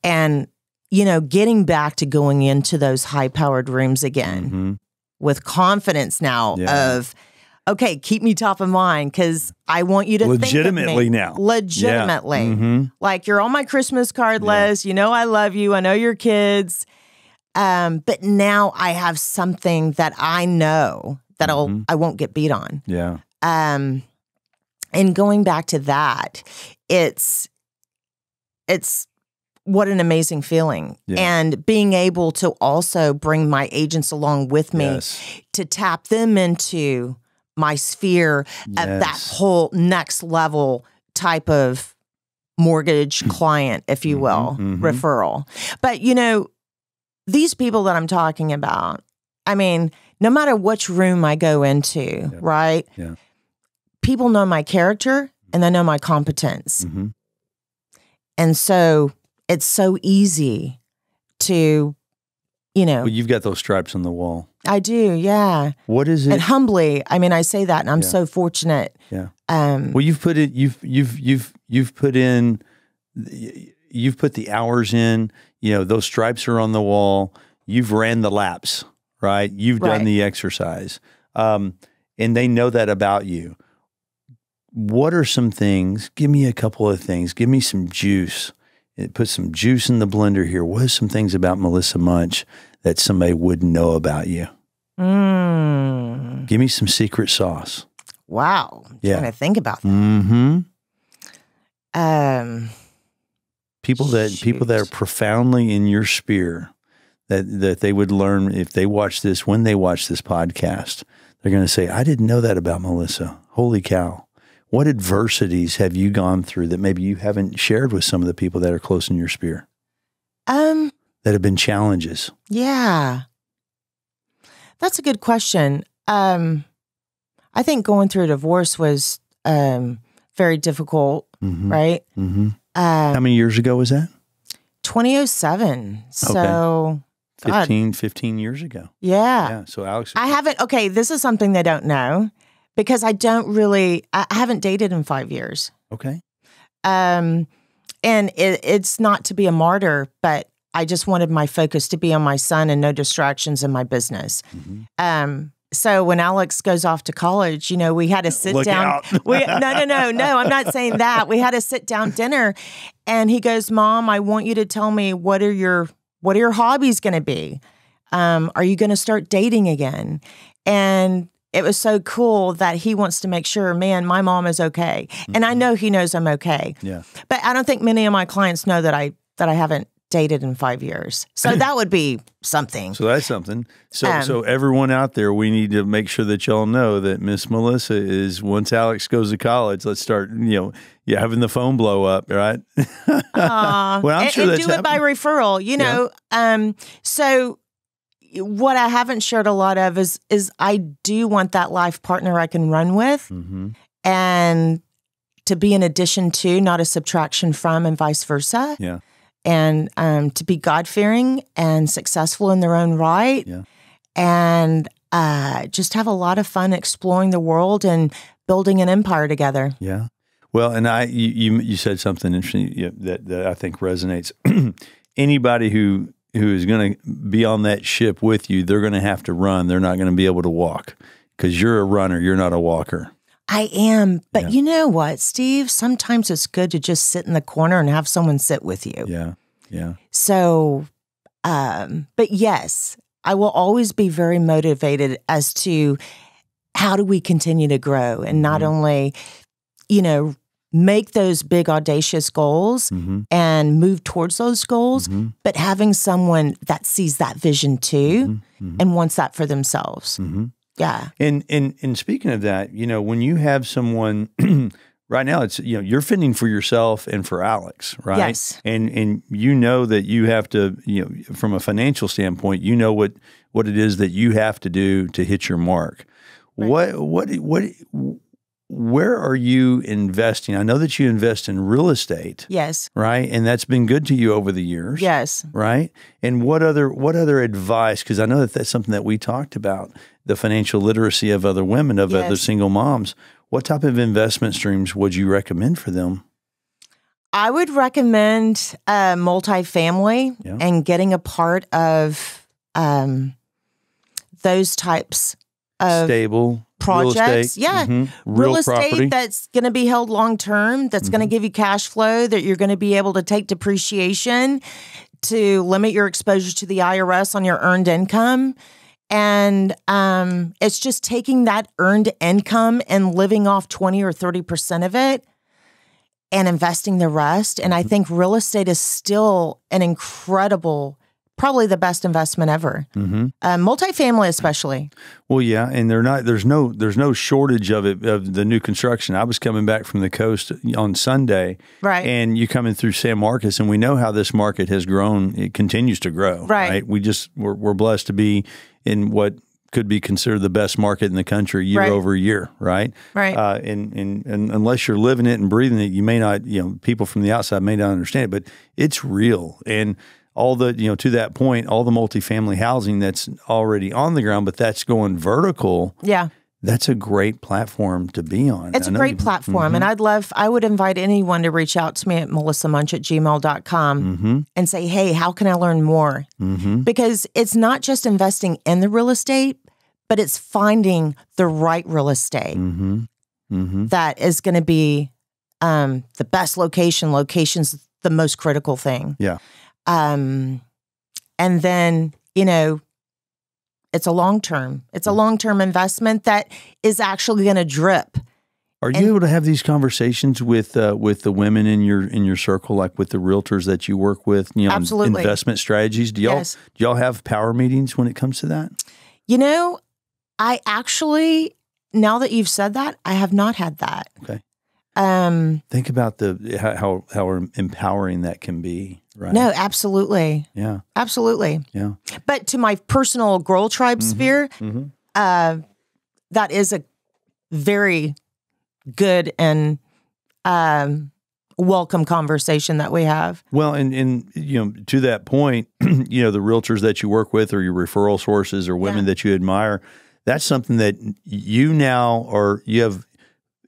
And, you know, getting back to going into those high-powered rooms again mm-hmm. with confidence now yeah. of, okay, keep me top of mind, because I want you to legitimately think of me. now. Legitimately. Yeah. Mm-hmm. Like, you're on my Christmas card yeah. list. You know I love you. I know your kids. Um, but now I have something that I know that mm-hmm. I'll, I won't get beat on. Yeah. Um, and going back to that, it's it's what an amazing feeling. Yeah. And being able to also bring my agents along with me yes. to tap them into my sphere yes. of that whole next level type of mortgage client, if you will, mm-hmm, referral. But, you know, these people that I'm talking about, I mean, no matter which room I go into, yeah. right? Yeah. People know my character and they know my competence. Mm-hmm. And so it's so easy to, you know. Well, you've got those stripes on the wall. I do, yeah. What is it? And humbly, I mean, I say that, and I'm yeah. so fortunate. Yeah. Um, well, you've put it. You've you've you've you've put in. You've put the hours in. You know, those stripes are on the wall. You've ran the laps, right? You've right. done the exercise, um, and they know that about you. What are some things? Give me a couple of things. Give me some juice. Put some juice in the blender here. What are some things about Melissa Muench that somebody wouldn't know about you? Mm. Give me some secret sauce. Wow. I'm yeah. trying to think about that. Mm-hmm. Um, people that shoot. people that are profoundly in your sphere, that, that they would learn if they watch this, when they watch this podcast, they're going to say, I didn't know that about Melissa. Holy cow. What adversities have you gone through that maybe you haven't shared with some of the people that are close in your sphere? Um, that have been challenges. Yeah. That's a good question. Um, I think going through a divorce was um, very difficult, mm-hmm. right? Mm-hmm. Uh, How many years ago was that? twenty oh seven. So okay. fifteen, fifteen years ago. Yeah. Yeah. So Alex. I haven't. Okay. This is something they don't know. Because I don't really, I haven't dated in five years. Okay. Um, and it, it's not to be a martyr, but I just wanted my focus to be on my son and no distractions in my business. Mm-hmm. Um, so when Alex goes off to college, you know, we had a sit Look down. Out. we, no, no, no, no, I'm not saying that. We had a sit down dinner, and he goes, Mom, I want you to tell me what are your, what are your hobbies going to be? Um, are you going to start dating again? And it was so cool that he wants to make sure, man, my mom is okay. Mm-hmm. And I know he knows I'm okay. Yeah. But I don't think many of my clients know that I that I haven't dated in five years. So that would be something. So that's something. So um, so everyone out there, we need to make sure that y'all know that Miss Melissa is, once Alex goes to college, let's start, you know, yeah, having the phone blow up, right? Uh, well, I'm and, sure and that's do happening. It by referral, you know. Yeah. Um, so what I haven't shared a lot of is is I do want that life partner I can run with, mm-hmm. and to be an addition to, not a subtraction from, and vice versa. Yeah. And um, to be God-fearing and successful in their own right, yeah. and uh, just have a lot of fun exploring the world and building an empire together. Yeah. Well, and I, you, you said something interesting that, that I think resonates. Anybody who who is going to be on that ship with you, they're going to have to run. They're not going to be able to walk, because you're a runner. You're not a walker. I am, but yeah. you know what, Steve? Sometimes it's good to just sit in the corner and have someone sit with you. Yeah, yeah. So, um, but yes, I will always be very motivated as to how do we continue to grow and not mm-hmm. only, you know, make those big audacious goals mm-hmm. and move towards those goals, mm-hmm. but having someone that sees that vision too mm-hmm. and wants that for themselves. Mm-hmm. Yeah. And, and, and speaking of that, you know, when you have someone right now, it's, you know, you're fending for yourself and for Alex, right? Yes. And, and you know that you have to, you know, from a financial standpoint, you know what, what it is that you have to do to hit your mark. Right. What, what, what, where are you investing? I know that you invest in real estate. Yes. Right. And that's been good to you over the years. Yes. Right. And what other, what other advice? Cause I know that that's something that we talked about, the financial literacy of other women, of yes. other single moms. What type of investment streams would you recommend for them? I would recommend uh, multifamily yeah. and getting a part of um, those types of stable projects. Real yeah. Mm-hmm. Real, real estate property. That's going to be held long term, that's mm-hmm. going to give you cash flow, that you're going to be able to take depreciation to limit your exposure to the I R S on your earned income. And um, it's just taking that earned income and living off twenty or thirty percent of it and investing the rest. And I think real estate is still an incredible, probably the best investment ever, mm-hmm. uh, multifamily especially. Well, yeah. And they're not, there's no, there's no shortage of it, of the new construction. I was coming back from the coast on Sunday. Right. And you're coming through San Marcos, and we know how this market has grown. It continues to grow. Right. right? We just, we're, we're blessed to be in what could be considered the best market in the country year right. over year, right? Right. Uh, and, and, and unless you're living it and breathing it, you may not, you know, people from the outside may not understand it, but it's real. And all the, you know, to that point, all the multifamily housing that's already on the ground, but that's going vertical. Yeah. That's a great platform to be on. It's a great platform. Mm-hmm. And I'd love, I would invite anyone to reach out to me at melissa muench at gmail dot com mm-hmm. and say, hey, how can I learn more? Mm-hmm. Because it's not just investing in the real estate, but it's finding the right real estate mm-hmm. Mm-hmm. that is going to be um, the best location. Location's the most critical thing. Yeah. Um, and then, you know, it's a long-term. It's a long-term investment that is actually going to drip. Are you and, able to have these conversations with uh, with the women in your in your circle, like with the realtors that you work with? You know, absolutely. Investment strategies. Do y'all yes. do y'all have power meetings when it comes to that? You know, I actually, now that you've said that, I have not had that. Okay. Um, Think about the how how empowering that can be. Right. No, absolutely. Yeah. Absolutely. Yeah. But to my personal Girl Tribe mm-hmm. sphere, mm-hmm. uh, that is a very good and um, welcome conversation that we have. Well, and, and, you know, to that point, you know, the realtors that you work with or your referral sources or women yeah. that you admire, that's something that you now are, you have,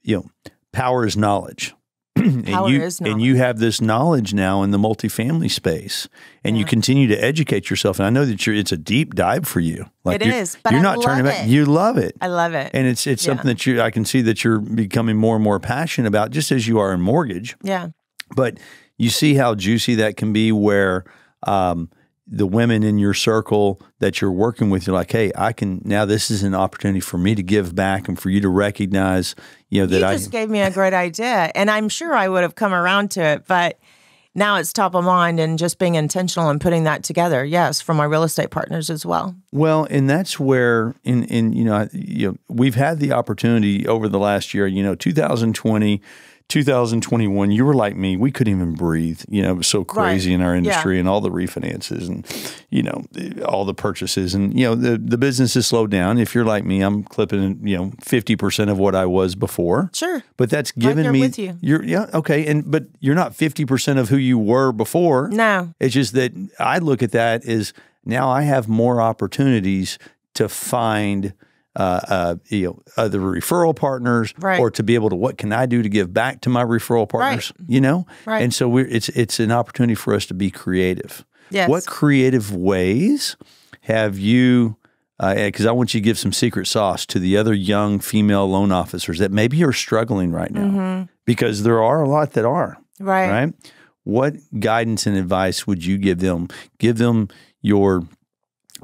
you know, power is knowledge. And you, and you have this knowledge now in the multifamily space, and yeah. you continue to educate yourself. And I know that you're, it's a deep dive for you. Like it you're, is, but you're I not love turning back. You love it. I love it, and it's it's yeah. something that you. I can see that you're becoming more and more passionate about, just as you are in mortgage. Yeah, but you see how juicy that can be, where um, the women in your circle that you're working with, you're like, hey, I can now. This is an opportunity for me to give back, and for you to recognize. You know, that you just I, gave me a great idea, and I'm sure I would have come around to it, but now it's top of mind, and just being intentional and putting that together. Yes, for my real estate partners as well. Well, and that's where in in you know, you know we've had the opportunity over the last year, you know, two thousand twenty, two thousand twenty-one, you were like me, we couldn't even breathe, you know, it was so crazy right. in our industry yeah. and all the refinances and, you know, all the purchases and, you know, the, the business has slowed down. If you're like me, I'm clipping, you know, fifty percent of what I was before. Sure. But that's given right me, with you. You're, yeah, okay. And, but you're not fifty percent of who you were before. No. It's just that I look at that as now I have more opportunities to find Uh, uh, you know, other referral partners, right. or to be able to, what can I do to give back to my referral partners? Right. You know, right. and so we're it's it's an opportunity for us to be creative. Yes. What creative ways have you? Because uh, I want you to give some secret sauce to the other young female loan officers that maybe are struggling right now, mm-hmm. because there are a lot that are. Right. Right. What guidance and advice would you give them? Give them your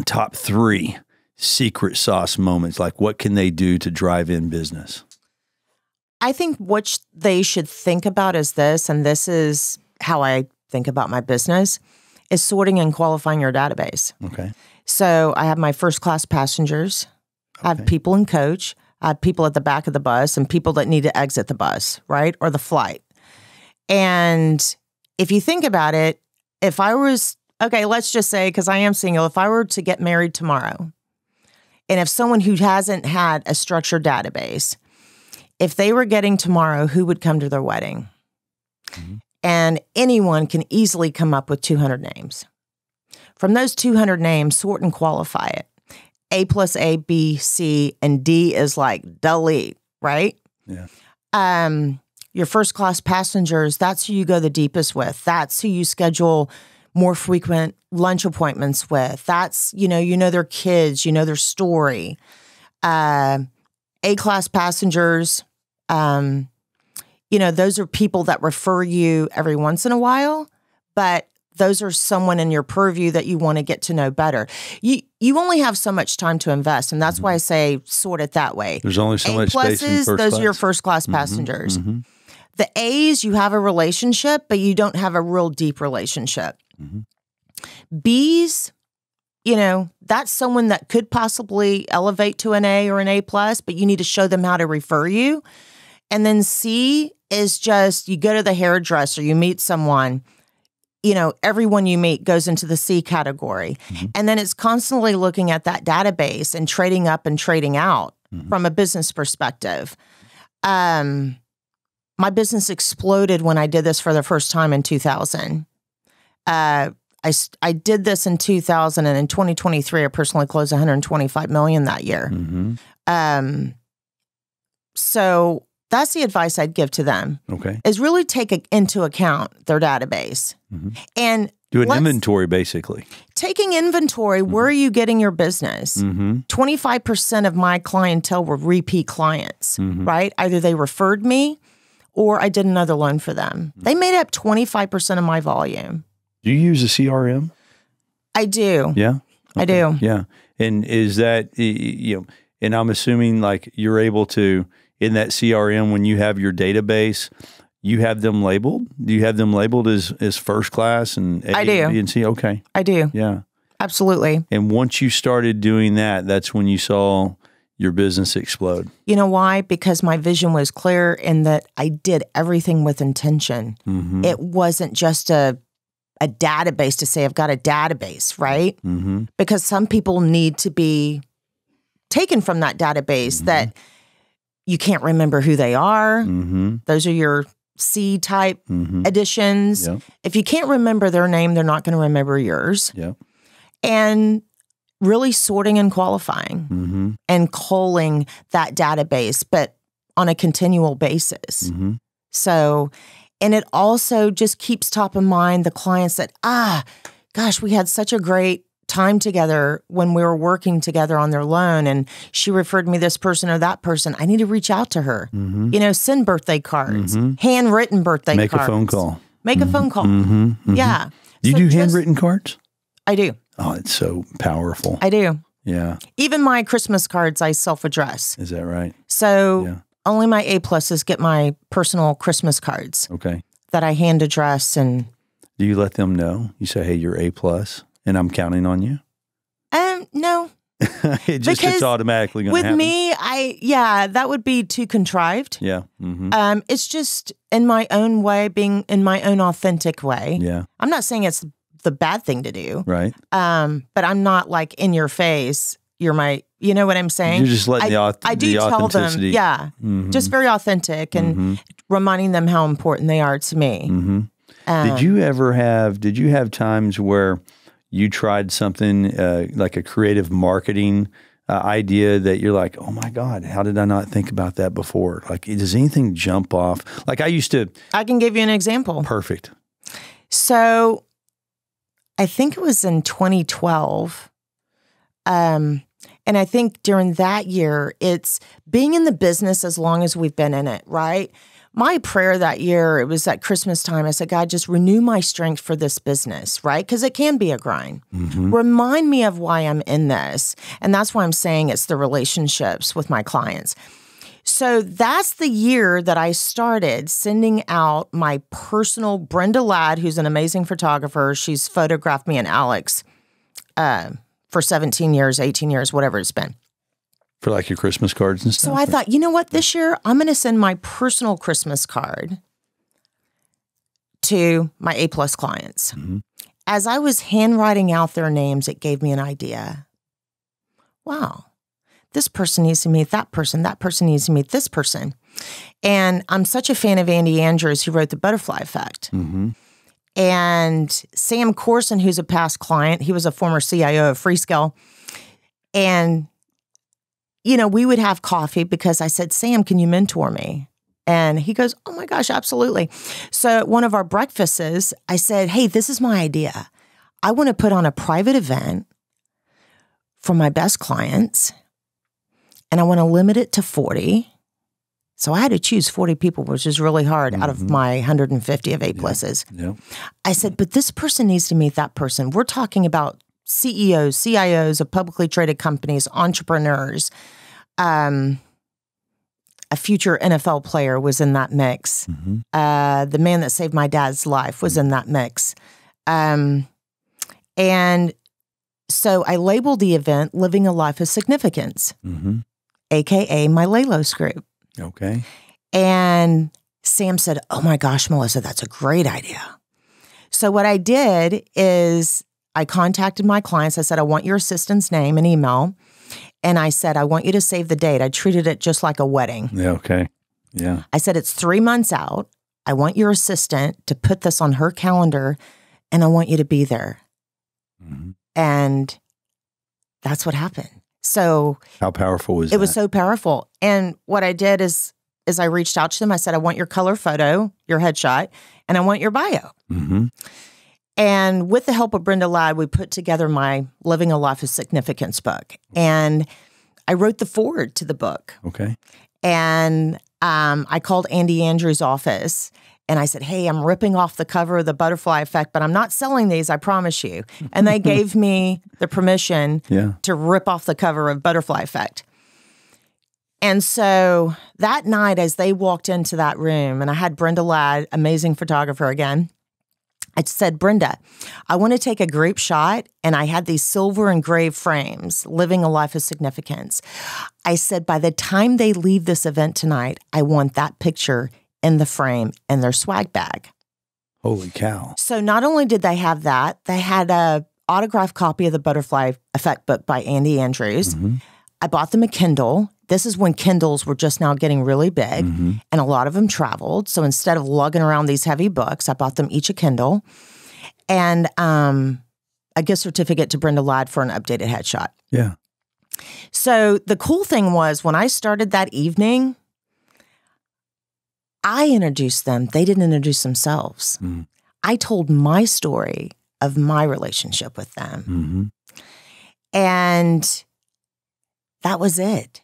top three secret sauce moments, like what can they do to drive in business? I think what sh they should think about is this, and this is how I think about my business, is sorting and qualifying your database. Okay. So I have my first class passengers, okay. I have people in coach, I have people at the back of the bus and people that need to exit the bus, right? Or the flight. And if you think about it, if I was, okay, let's just say, because I am single, if I were to get married tomorrow, and if someone who hasn't had a structured database, if they were getting tomorrow, who would come to their wedding? Mm-hmm. And anyone can easily come up with two hundred names. From those two hundred names, sort and qualify it. A plus A, B, C, and D is like delete, right? Yeah. Um, your first class passengers, that's who you go the deepest with. That's who you schedule more frequent lunch appointments with. That's, you know, you know their kids, you know their story. Uh, A-class passengers, um, you know, those are people that refer you every once in a while, but those are someone in your purview that you want to get to know better. You you only have so much time to invest, and that's mm-hmm. why I say sort it that way. There's only so A much pluses, space in first those class. Are your first-class mm-hmm. passengers. Mm-hmm. The A's, you have a relationship, but you don't have a real deep relationship. Mm-hmm. B's, you know, that's someone that could possibly elevate to an A or an A plus, but you need to show them how to refer you. And then C is just, you go to the hairdresser, you meet someone, you know, everyone you meet goes into the C category. Mm-hmm. And then it's constantly looking at that database and trading up and trading out mm-hmm. from a business perspective. Um, my business exploded when I did this for the first time in two thousand. Uh, I, I did this in two thousand, and in twenty twenty-three, I personally closed one hundred twenty-five million dollars that year. Mm-hmm. um, so that's the advice I'd give to them. Okay, is really take a, into account their database mm-hmm. and do an inventory, basically. Taking inventory, mm-hmm. where are you getting your business? Mm-hmm. twenty-five percent of my clientele were repeat clients, mm-hmm. right? Either they referred me or I did another loan for them. Mm-hmm. They made up twenty-five percent of my volume. Do you use a C R M? I do. Yeah. Okay. I do. Yeah. And is that, you know, and I'm assuming like you're able to, in that C R M, when you have your database, you have them labeled? Do you have them labeled as, as first class and A, I do. B, and C? Okay. I do. Yeah. Absolutely. And once you started doing that, that's when you saw your business explode. You know why? Because my vision was clear and that I did everything with intention. Mm-hmm. It wasn't just a a database to say, I've got a database, right? Mm-hmm. Because some people need to be taken from that database mm-hmm. that you can't remember who they are. Mm-hmm. Those are your C type mm-hmm. additions. Yep. If you can't remember their name, they're not going to remember yours. Yep. And really sorting and qualifying mm-hmm. and culling that database, but on a continual basis. Mm-hmm. So, and it also just keeps top of mind the clients that, ah, gosh, we had such a great time together when we were working together on their loan. And she referred me this person or that person. I need to reach out to her. Mm-hmm. You know, send birthday cards, mm-hmm. handwritten birthday Make cards. Make a phone call. Make mm-hmm. a phone call. Mm-hmm. Mm-hmm. Yeah. You so do just, handwritten cards? I do. Oh, it's so powerful. I do. Yeah. Even my Christmas cards, I self-address. Is that right? So yeah. Only my A pluses get my personal Christmas cards. Okay. That I hand address and Do you let them know? You say, hey, you're A plus and I'm counting on you? Um, no. It just, because it's automatically going to happen. With me, I, yeah, that would be too contrived. Yeah. Mm-hmm. Um, it's just in my own way, being in my own authentic way. Yeah. I'm not saying it's the bad thing to do. Right. Um, but I'm not like in your face. You're my, you know what I'm saying? You're just letting I, the, I do the authenticity. Tell them, yeah, mm-hmm. just very authentic and mm-hmm. reminding them how important they are to me. Mm-hmm. Um, did you ever have, did you have times where you tried something uh, like a creative marketing uh, idea that you're like, oh my God, how did I not think about that before? Like, does anything jump off? Like I used to. I can give you an example. Perfect. So I think it was in twenty twelve. Um, and I think during that year, it's being in the business as long as we've been in it, right? My prayer that year, it was at Christmas time. I said, God, just renew my strength for this business, right? Because it can be a grind. Mm-hmm. Remind me of why I'm in this. And that's why I'm saying it's the relationships with my clients. So that's the year that I started sending out my personal, Brenda Ladd, who's an amazing photographer. She's photographed me and Alex uh, for seventeen years, eighteen years, whatever it's been. For like your Christmas cards and stuff? So I thought, you know what? This year, I'm going to send my personal Christmas card to my A-plus clients. Mm-hmm. As I was handwriting out their names, it gave me an idea. Wow. This person needs to meet that person. That person needs to meet this person. And I'm such a fan of Andy Andrews, who wrote The Butterfly Effect. Mm-hmm. And Sam Corson, who's a past client, he was a former C I O of Freescale. And... you know, we would have coffee because I said, Sam, can you mentor me? And he goes, oh my gosh, absolutely. So at one of our breakfasts, I said, hey, this is my idea. I want to put on a private event for my best clients, and I want to limit it to forty. So I had to choose forty people, which is really hard, mm-hmm. out of my one hundred fifty of A pluses. Yeah. Yeah. I said, but this person needs to meet that person. We're talking about C E Os, C I Os of publicly traded companies, entrepreneurs. Um, a future N F L player was in that mix. Mm-hmm. Uh, the man that saved my dad's life was mm-hmm. in that mix. Um, and so I labeled the event Living a Life of Significance, mm-hmm. A K A my Lalos group. Okay. And Sam said, oh my gosh, Melissa, that's a great idea. So what I did is I contacted my clients. I said, I want your assistant's name and email. And I said, I want you to save the date. I treated it just like a wedding. Yeah, okay. Yeah. I said, it's three months out. I want your assistant to put this on her calendar, and I want you to be there. Mm-hmm. And that's what happened. So how powerful was it? It was so powerful. And what I did is, is I reached out to them. I said, I want your color photo, your headshot, and I want your bio. Mm-hmm. And with the help of Brenda Ladd, we put together my Living a Life of Significance book. And I wrote the foreword to the book. Okay. And um, I called Andy Andrews' office, and I said, hey, I'm ripping off the cover of The Butterfly Effect, but I'm not selling these, I promise you. And they gave me the permission yeah. to rip off the cover of Butterfly Effect. And so that night, as they walked into that room, and I had Brenda Ladd, amazing photographer again, I said, Brenda, I want to take a group shot, and I had these silver engraved frames, Living a Life of Significance. I said, by the time they leave this event tonight, I want that picture in the frame in their swag bag. Holy cow. So not only did they have that, they had an autographed copy of The Butterfly Effect book by Andy Andrews. Mm-hmm. I bought them a Kindle. This is when Kindles were just now getting really big, mm-hmm. and a lot of them traveled. So instead of lugging around these heavy books, I bought them each a Kindle and um, a gift certificate to Brenda Ladd for an updated headshot. Yeah. So the cool thing was, when I started that evening, I introduced them. They didn't introduce themselves. Mm-hmm. I told my story of my relationship with them. Mm-hmm. And that was it.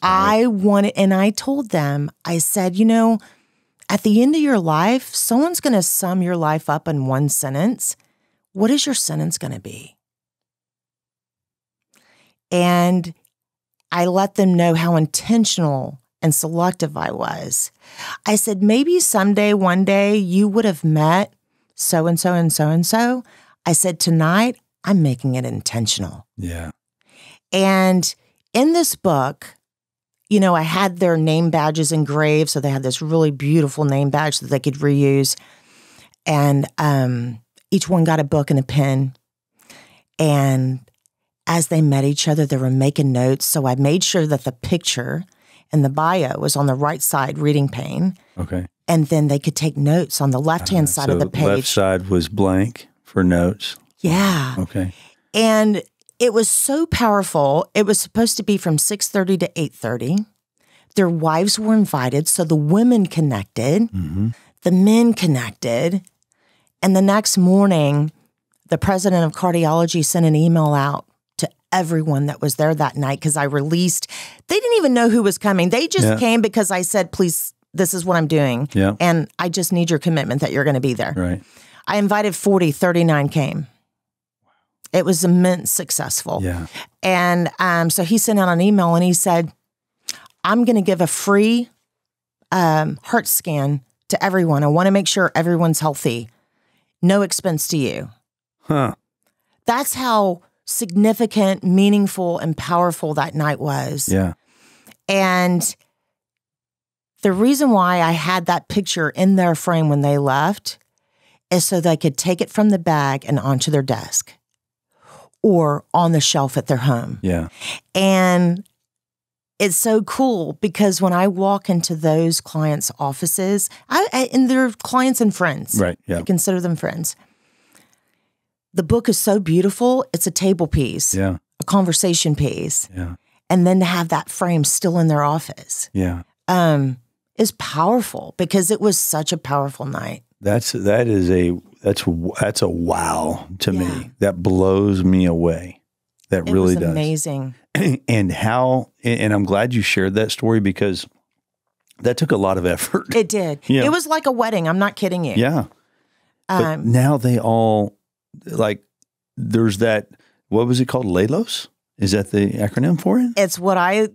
I wanted, and I told them, I said, you know, at the end of your life, someone's going to sum your life up in one sentence. What is your sentence going to be? And I let them know how intentional and selective I was. I said, maybe someday, one day, you would have met so-and-so and so-and-so. I said, tonight, I'm making it intentional. Yeah. And in this book, you know, I had their name badges engraved. So they had this really beautiful name badge that they could reuse. And um, each one got a book and a pen. And as they met each other, they were making notes. So I made sure that the picture and the bio was on the right side, reading pane. Okay. And then they could take notes on the left-hand uh, side so of the page. The left side was blank for notes. Yeah. Okay. And it was so powerful. It was supposed to be from six thirty to eight thirty. Their wives were invited, so the women connected, mm-hmm. the men connected. And the next morning, the president of cardiology sent an email out to everyone that was there that night because I released. They didn't even know who was coming. They just yeah. came because I said, please, this is what I'm doing. Yeah. And I just need your commitment that you're going to be there. Right. I invited forty, thirty-nine came. It was immense successful. Yeah. And um, so he sent out an email and he said, I'm going to give a free um, heart scan to everyone. I want to make sure everyone's healthy. No expense to you. Huh. That's how significant, meaningful, and powerful that night was. Yeah. And the reason why I had that picture in their frame when they left is so they could take it from the bag and onto their desk. Or on the shelf at their home. Yeah. And it's so cool because when I walk into those clients' offices, I, I, and they're clients and friends. Right, yeah. I consider them friends. The book is so beautiful. It's a table piece. Yeah. A conversation piece. Yeah. And then to have that frame still in their office. Yeah. Um, is powerful because it was such a powerful night. That's, that is a... That's that's a wow to yeah. me. That blows me away. That it really was amazing. Does. Amazing. And how, and I'm glad you shared that story because that took a lot of effort. It did. Yeah. It was like a wedding. I'm not kidding you. Yeah. Um, but now they all, like, there's that, what was it called? L A L O S? Is that the acronym for it? It's what I,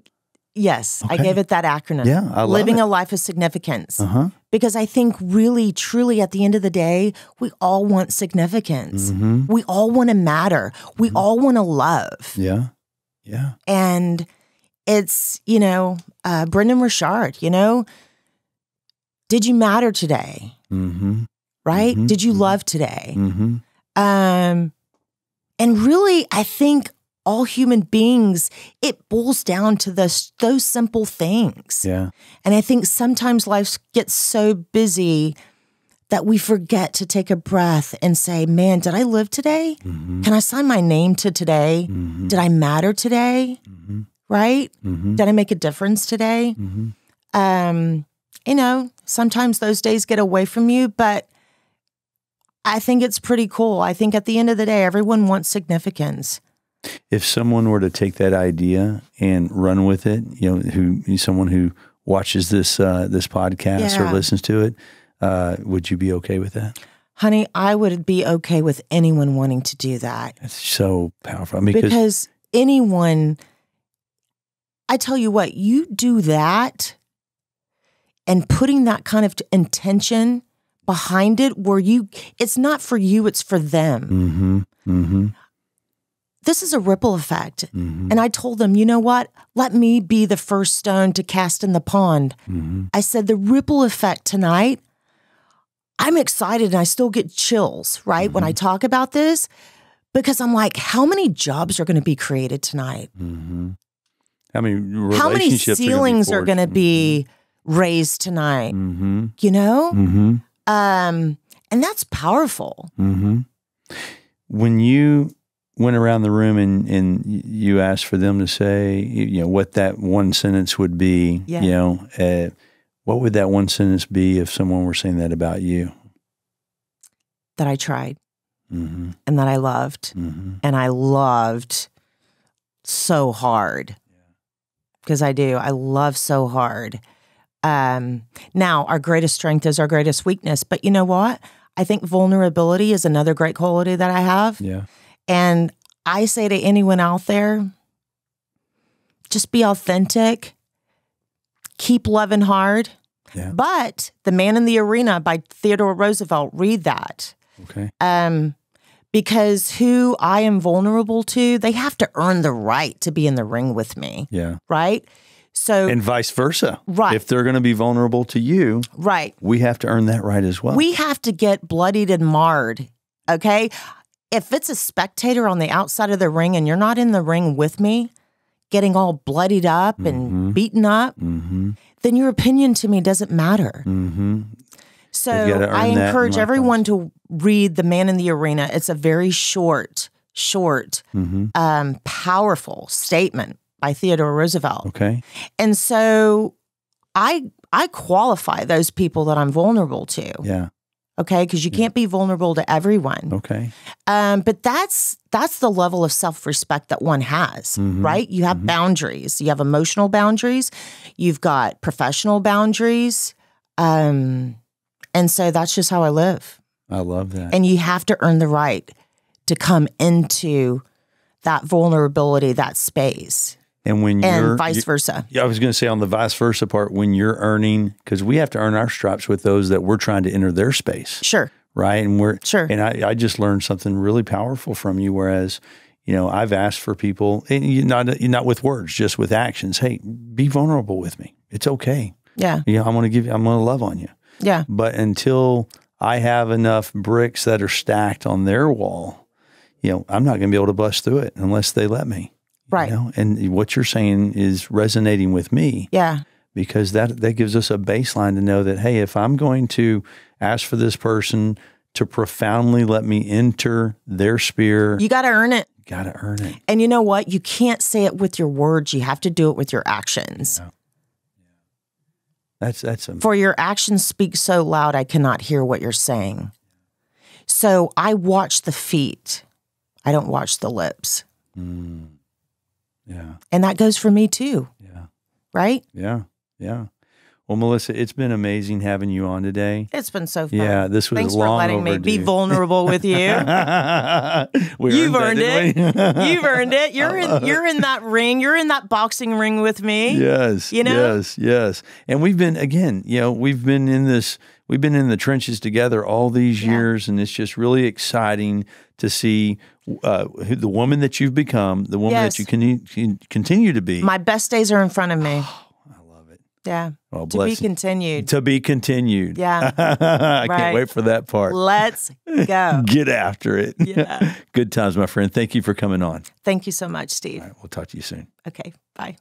yes, okay. I gave it that acronym. Yeah, I love Living it. a Life of Significance. Uh-huh. Because I think really, truly, at the end of the day, we all want significance. Mm-hmm. We all want to matter. We mm-hmm. all want to love. Yeah, yeah. And it's, you know, uh, Brendan Richard, you know, did you matter today? Mm-hmm. Right? Mm-hmm. Did you mm-hmm. love today? Mm-hmm. Um, and really, I think all human beings, it boils down to this, those simple things. Yeah. And I think sometimes life gets so busy that we forget to take a breath and say, man, did I live today? Mm-hmm. Can I sign my name to today? Mm-hmm. Did I matter today? Mm-hmm. Right? Mm-hmm. Did I make a difference today? Mm-hmm. Um, you know, sometimes those days get away from you, but I think it's pretty cool. I think at the end of the day, everyone wants significance. If someone were to take that idea and run with it, you know, who someone who watches this uh, this podcast yeah. or listens to it, uh, would you be okay with that? Honey, I would be okay with anyone wanting to do that. It's so powerful. I mean, because anyone, I tell you what, you do that and putting that kind of intention behind it where you, it's not for you, it's for them. Mm-hmm, mm-hmm. This is a ripple effect. Mm-hmm. And I told them, you know what? Let me be the first stone to cast in the pond. Mm-hmm. I said, the ripple effect tonight, I'm excited and I still get chills, right? Mm-hmm. When I talk about this, because I'm like, how many jobs are going to be created tonight? Mm-hmm. How many relationships How many ceilings are going to be, mm-hmm. be raised tonight? Mm-hmm. You know? Mm-hmm. Um, and that's powerful. Mm-hmm. When you went around the room and, and you asked for them to say, you know, what that one sentence would be, yeah. you know, uh, what would that one sentence be if someone were saying that about you? That I tried mm-hmm. and that I loved mm-hmm. and I loved so hard because yeah. I do. I love so hard. Um, now, our greatest strength is our greatest weakness. But you know what? I think vulnerability is another great quality that I have. Yeah. And I say to anyone out there, just be authentic, keep loving hard. Yeah. But The Man in the Arena by Theodore Roosevelt, read that. Okay. Um, because who I am vulnerable to, they have to earn the right to be in the ring with me. Yeah. Right. So, and vice versa. Right. If they're going to be vulnerable to you, right, we have to earn that right as well. We have to get bloodied and marred. Okay. If it's a spectator on the outside of the ring and you're not in the ring with me, getting all bloodied up mm-hmm. and beaten up, mm-hmm. then your opinion to me doesn't matter. Mm-hmm. So I encourage everyone to read The Man in the Arena. It's a very short, short, mm-hmm. um, powerful statement by Theodore Roosevelt. Okay. And so I I qualify those people that I'm vulnerable to. Yeah. Okay, because you can't be vulnerable to everyone. Okay. Um, but that's that's the level of self-respect that one has, mm-hmm. right? You have mm-hmm. boundaries. You have emotional boundaries. You've got professional boundaries. Um, and so that's just how I live. I love that. And you have to earn the right to come into that vulnerability, that space. And when and you're vice versa. Yeah, I was going to say on the vice versa part, when you're earning, because we have to earn our stripes with those that we're trying to enter their space. Sure. Right. And we're sure. And I, I just learned something really powerful from you. Whereas, you know, I've asked for people, and you not not with words, just with actions. Hey, be vulnerable with me. It's okay. Yeah. Yeah. You know, I'm going to give you. I'm going to love on you. Yeah. But until I have enough bricks that are stacked on their wall, you know, I'm not going to be able to bust through it unless they let me. Right. You know? And what you're saying is resonating with me. Yeah. Because that, that gives us a baseline to know that, hey, if I'm going to ask for this person to profoundly let me enter their sphere. You got to earn it. Got to earn it. And you know what? You can't say it with your words. You have to do it with your actions. Yeah. That's, that's amazing. For your actions speak so loud, I cannot hear what you're saying. So I watch the feet. I don't watch the lips. Mm. Yeah. And that goes for me too. Yeah. Right? Yeah. Yeah. Well, Melissa, it's been amazing having you on today. It's been so fun. Yeah, this was Thanks long Thanks for letting overdue. me be vulnerable with you. You've earned it. You've earned it. You're in you're in that ring. You're in that boxing ring with me. Yes. You know? Yes, yes. And we've been again, you know, we've been in this we've been in the trenches together all these yeah. years, and it's just really exciting to see uh, the woman that you've become, the woman yes. that you can, can continue to be. My best days are in front of me. Yeah. Well, to be continued. To be continued. Yeah. I right. can't wait for that part. Let's go. Get after it. Yeah. Good times, my friend. Thank you for coming on. Thank you so much, Steve. All right, we'll talk to you soon. Okay. Bye.